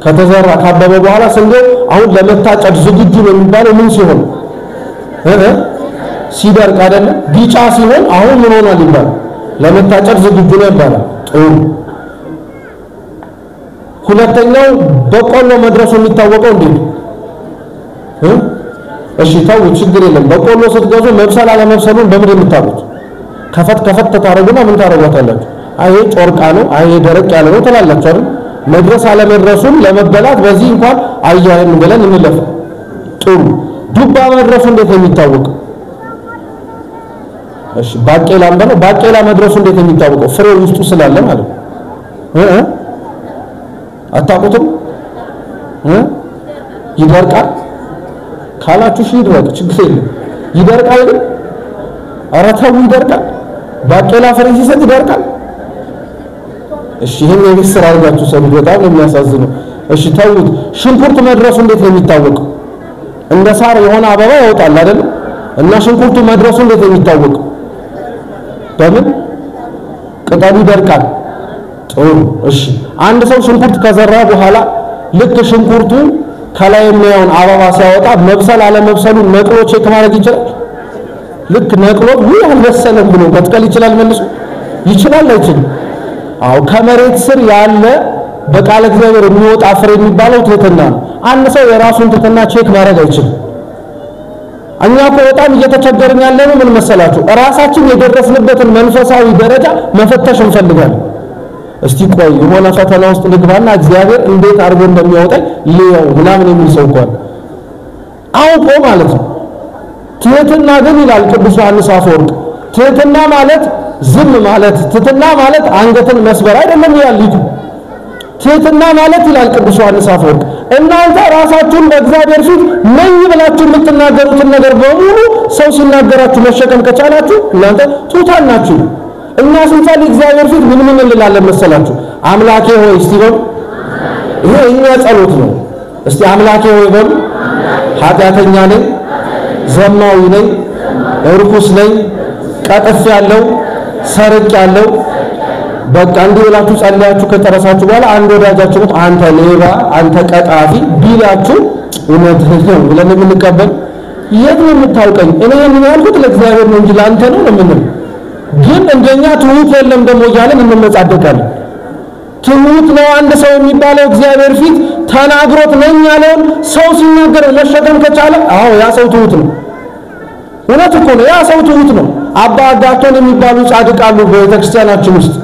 ከተዘራ ካበበ በኋላ ስንዴ አሁን ለመታጨድ ዝግጁ ነው የሚባለው ምን ሲሆን እህ ሲደርቅ አይደለ ቢጫ ሲሆን አሁን ምን ሆኗል ይባላል ለመታጨድ ዝግጁ ነው ይባላል ጥሩ ሁለተኛው በቆሎ መድረሱ የሚታወቀው እንዴት ነው እህ እሺ ታው ችግር የለም በቆሎ ስትገዙ መብሰል አለ መብሰሉን በምን የምታውቁት ከፈት ከፈት ተታረጉና ምን ታረጋታላችሁ አይ ጦርቃ ነው አይ ደረቅ ያለው ነው ተላላችሁ አይደል መድረስ አለ መድረሱን ለመበላት በዚህ እንኳን አያየን ብለን እንለፍ ጥሩ ዱባ መድረሱ እንዴት ነው የሚታወቀው እሺ ባቄላም ደግሞ ባቄላ መድረሱ እንዴት ነው የሚታወቀው ፍሬው ውስጡ ስላለ ማለት እህ እህ አታውቁትም እህ ይደርቃል ካላችሁ ይደርቅ ችግር የለም ይደርቃል አይደል አራታው ይደርቃል ባቄላ ፍሬ ሲሰጥ ይደርቃል እሺ ይሄን የቤት ስራ አድርጋችሁ ሰው በጣም የሚያሳዝነው እሺ ታውት ሽንኩርት መድረሱ እንዴት ነው የሚታወቀው እንደ ሳር የሆነ አበባ ያወጣል አይደል እና ሽንኩርቱ መድረሱ እንዴት ነው የሚታወቀው በምን ቅጠሉ ይደርቃል ጥሩ እሺ አንድ ሰው ሽንኩርት ከዘራ በኋላ ልክ ሽንኩርቱ ከላይ የሚያውን አበባ ሲያወጣ መብሰል አለ መብሰሉን ነቅሎ ቼክ ማድረግ ይችላል ልክ ነቅሎ ምን አልበሰለም ብሎ መትከል ይችላል መልሶ ይችላል አይችልም አው ከመሬት ስር ያለ በቃል እግዚአብሔር የሚወጣ ፍሬ የሚባለው ትህትና ነው አንድ ሰው የራሱን ትህትና ቼክ ማድረግ አይችልም እኛ እኮ በጣም እየተቸገርን ያለነው ምን መሰላችሁ ራሳችን የደረስንበትን መንፈሳዊ ደረጃ መፈተሽ እንፈልጋለን እስቲ ቆይ የሆነ ፈተና ውስጥ ልግባና እግዚአብሔር እንዴት አርጎ እንደሚያወጣኝ ለያው ምናምን የሚሰው ቆል አውቆ ማለት ነው ትህትና ግን ይላል ቅዱስ ዮሐንስ አፈወርቅ ትህትና ማለት ዝም ማለት ትህትና ማለት አንገትን መስበር አይደለም ይላል ይቱ ትህትና ማለት ይላል ቅዱስ ዮሐንስ አፈወርቅ እናንተ ራሳችሁን በእግዚአብሔር ፊት ነኝ ብላችሁ የምትናገሩት ነገር በሙሉ ሰው ሲናገራችሁ መሸከም ከቻላችሁ እናንተ ትሑታን ናችሁ እና ስንታል እግዚአብሔር ፊት ምን ምን እንላለን መሰላችሁ አምላኬ ሆይ እስቲ ነው ይሄ እኛ ጸሎት ነው እስቲ አምላኬ ሆይ በሉ ኃጢያተኛ ነኝ ዘማዊ ነኝ እርኩስ ነኝ ቀጥፍ ያለው ሰርቅ ያለው በቃ እንዲላችሁ ጸልያችሁ ከተረሳችሁ በኋላ አንድ ወዳጃችሁ አንተ ሌባ አንተ ቀጣፊ ቢላችሁ እነተሰው ለምን እንቀበል የት ነው የምታውቀኝ እኔ ምን ያልኩት ለእግዚአብሔር ነው እንጂ ላንተ ነው ለምን ግን እንደኛ ትሁት የለም ደሞ ያለን እንመጻደቃለን ትሁት ነው አንድ ሰው የሚባለው እግዚአብሔር ፊት ተናግሮት ነኝ ያለው ሰው ሲናገር መሸከም ከቻለ አዎ ያ ሰው ትሁት ነው እውነት እኮ ነው ያ ሰው ትሁት ነው አባ አጋቶን የሚባሉ ጻድቅ አሉ በቤተክርስቲያናችን ውስጥ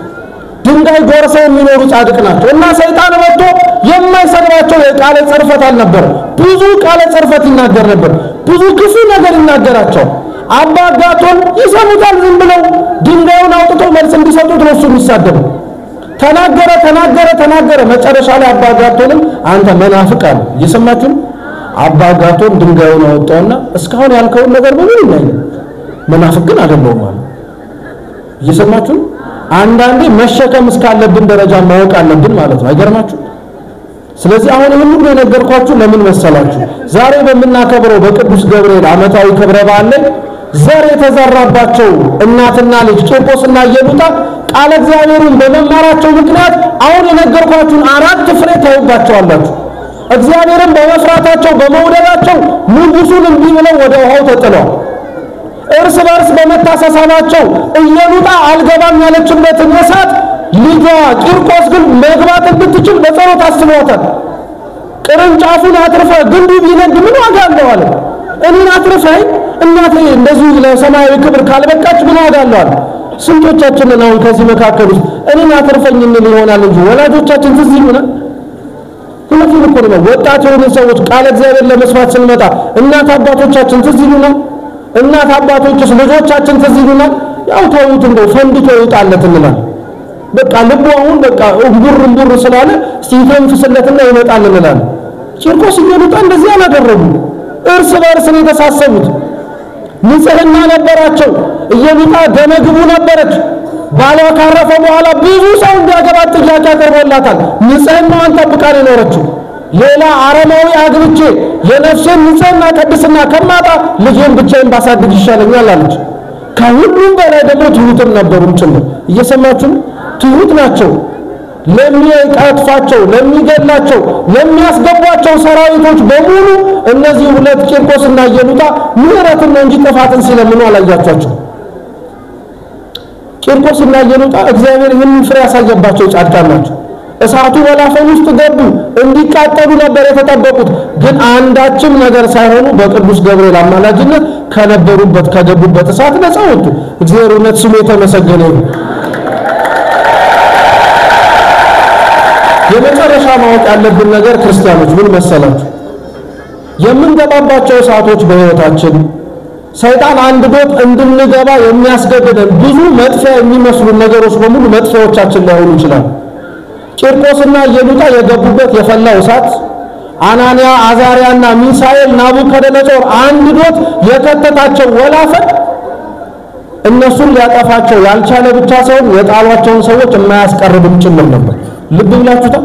ድንጋይ ጎርሰው የሚኖሩ ጻድቅ ናቸው እና ሰይጣን ወጥቶ የማይሰራቸው የቃል ጽርፈት አልነበረ ብዙ ቃል ጽርፈት ይናገር ነበር ብዙ ክፉ ነገር ይናገራቸው አባ አጋቶን ይሰሙታል ዝም ብለው ድንጋዩን አውጥቶ መልስ እንዲሰጡት ነው የሚሳደቡ ተናገረ ተናገረ ተናገረ መጨረሻ ላይ አባ አጋቶንም አንተ መናፍቅ አለ እየሰማችሁ አባጋቱን ድንጋዩን አወጣውና እስካሁን ያልከው ነገር በሙሉ ይላል መናፍቅን አደረገው ማለት እየሰማችሁ አንዳንዴ መሸከም እስካለብን ደረጃ ማወቅ አለብን ማለት ነው አይገርማችሁ ስለዚህ አሁን ምን ብሎ ነገርኳችሁ ለምን መሰላችሁ ዛሬ በመናከብረው በቅዱስ ገብርኤል አመታዊ ክብረ በዓል ላይ ዘር የተዘራባቸው እናትና ልጅ ቄፖስና ኢየሉጣ ቃል እግዚአብሔርን በመማራቸው ምክንያት አሁን የነገርኳችሁን አራት ፍሬ ታዩባቸዋላችሁ እግዚአብሔርን በመፍራታቸው በመውደዳቸው ንጉሡን እንቢ ብለው ወደ ውሃው ተጥለው እርስ በርስ በመታሰሳቸው ኢየሉጣ አልገባም ያለችበት እሳት ልጇ ቂርቆስ ግን መግባት እንድትችል በጸሎት አስቧታል ቅርንጫፉን አትርፋ ግንዱ ቢነድ ምን ዋጋ አለው አለ እኔን አትርፋይ እናቴ እንደዚህ ለሰማያዊ ክብር ካልበቃች ምን ዋጋ አለው አለ ስንቶቻችንን አሁን ከዚህ መካከል እኔን አትርፈኝ እንል ይሆናል እንጂ ወላጆቻችን ትዝ ይሉናል ሁሉም ይቆረና ወጣቶች ሰዎች ቃል እግዚአብሔር ለመስማት ስንመጣ እናት አባቶቻችን ትዝ ይሉናል እናት አባቶችስ ልጆቻችን ትዝ ይሉናል ያው ታውት እንደው ፈንድቶ ይጣለት እንላለን በቃ ልቡ አሁን በቃ እግብር እንድር ስላለ ሲተንፍስለትና ይመጣል እንላለን ቂርቆስ ኢየሉጣ እንደዚህ አላደረጉ እርስ በርስ እየተሳሰቡት ንጽህና ነበራቸው ኢየሉጣ ደመግቡ ነበረች ባለው ካረፈ በኋላ ብዙ ሰው እንዲያገባት ጥያቄ አቀርቦላታል ንጽህናዋን ተጠብቃሪ ኖረችው ሌላ አረማዊ አግብቼ የነፍሴን ንጽህና ቅድስና ከማጣ ልጄን ብቻዬን ባሳድግ ይሻለኛል አለች ከሁሉም በላይ ደግሞ ትሁትም ነበሩም ጭምር እየሰማችሁ ትሁት ናቸው ለሚያጣጥፋቸው ለሚገላቸው ለሚያስገቧቸው ሰራዊቶች በሙሉ እነዚህ ሁለት ቂርቆስና ኢየሉጣ ምሕረትን እንጂ ጥፋትን ሲለምኑ አላያቸዋቸው ቂርቆስና ኢየሉጣ እግዚአብሔር ይህንን ፍሬ ያሳየባቸው ጻድቃን ናቸው እሳቱ ወላፈን ውስጥ ገቡ እንዲቃጠሉ ነበር የተጠበቁት ግን አንዳችም ነገር ሳይሆኑ በቅዱስ ገብርኤል አማላጅነት ከነበሩበት ከገቡበት እሳት ነፃ ወጡ እግዚአብሔር እውነት ስሙ የተመሰገነ ይሁን የመጨረሻ ማወቅ ያለብን ነገር ክርስቲያኖች ምን መሰላችሁ የምንገባባቸው እሳቶች በህይወታችን ሰይጣን አንድ ዶት እንድንገባ የሚያስገድደን ብዙ መጥፊያ የሚመስሉ ነገሮች በሙሉ መጥፊያዎቻችን ሊሆኑ ይችላል ቂርቆስና ኢየሉጣ የገቡበት የፈላው እሳት አናንያ አዛሪያና ሚሳኤል ናቡከደነጾር አንድ ዶት የከተታቸው ወላፈን እነሱን ሊያጠፋቸው ያልቻለ ብቻ ሳይሆን የጣሏቸውን ሰዎች የማያስቀርብም ጭምር ነበር ልብ ብላችሁታ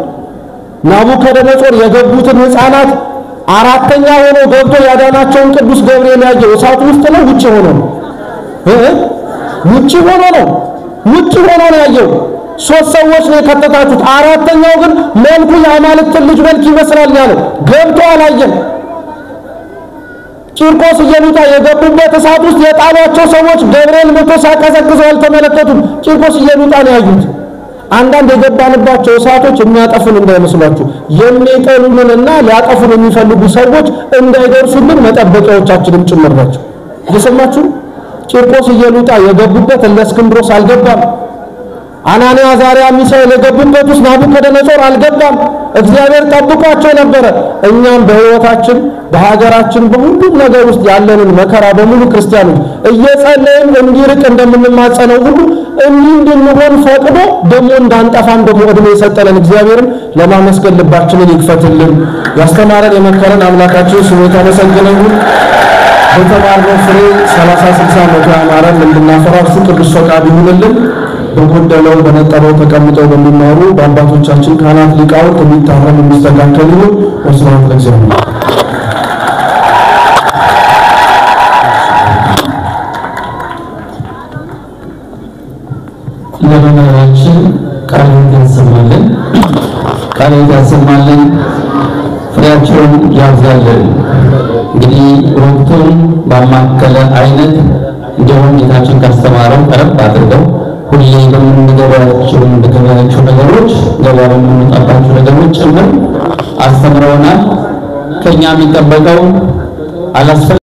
ናቡከደነጾር የገቡትን ህፃናት አራተኛ ሆኖ ገብቶ ያዳናቸውን ቅዱስ ገብርኤል ያየው እሳቱ ውስጥ ነው ውጪ ሆኖ ነው እህ ውጪ ሆኖ ነው ውጪ ሆኖ ነው ያየው ሶስት ሰዎች ነው ከተታቱት አራተኛው ግን መልኩ ያማለት ልጅ መልክ ይመስላል ያለው ገብቶ አላየም ቂርቆስ ኢየሉጣ የገቡበት እሳት ውስጥ የጣሏቸው ሰዎች ገብርኤል መጥቶ ሳቀዘቅዘው አልተመለከቱም ቂርቆስ ኢየሉጣ ነው ያዩት አንዳንድ የገባንባቸው እሳቶች የሚያጠፉን እንዳይመስላችሁ የሚጠሉንና ሊያጠፉን የሚፈልጉ ሰዎች እንዳይደርሱልን መጠበቂያዎቻችንም ጭምር ናቸው እየሰማችሁ ቂርቆስ ኢየሉጣ የገቡበት ለእስክንድሮስ አልገባም አናንያ አዛሪያ ሚሳኤል የገቡበት ውስጥ ናቡከደነጾር አልገባም እግዚአብሔር ጠብቋቸው ነበር እኛም በህይወታችን በሀገራችን በሁሉም ነገር ውስጥ ያለንን መከራ በሙሉ ክርስቲያኖች እየጸለይን እንዲርቅ እንደምንማጸነው ሁሉ እንድንሆን ፈቅዶ ደሞ እንዳንጠፋን ደሞ እድሜ የሰጠልን እግዚአብሔርን ለማመስገን ልባችንን ይክፈትልን ያስተማረን የመከረን አምላካችን ስሙ የተመሰገነ ይሁን በተባረከው ፍሬ ሰላሳ ስልሳ መቶ ያማረን እንድናፈራ ቅዱስ ፈቃዱ ይሁንልን በጎደለው በነጠበው ተቀምጠው በሚማሩ በአባቶቻችን ካህናት ሊቃውንት የሚታረም የሚስተካከሉ ወስራት ለእግዚአብሔር ለመናችን ቃልን እንሰማለን ቃልን እንሰማለን ፍሬያቸውን ያብዛልን እንግዲህ ወንቱን ባማከለ አይነት እንደውም ጌታችን ካስተማረው ቀረብ አድርገው ሁሌ በመንገዳቸው እንደገናቸው ነገሮች ገባውን መጣጣቸው ነገሮች ጭምር አስተምረውናል ከኛ የሚጠበቀው አላስ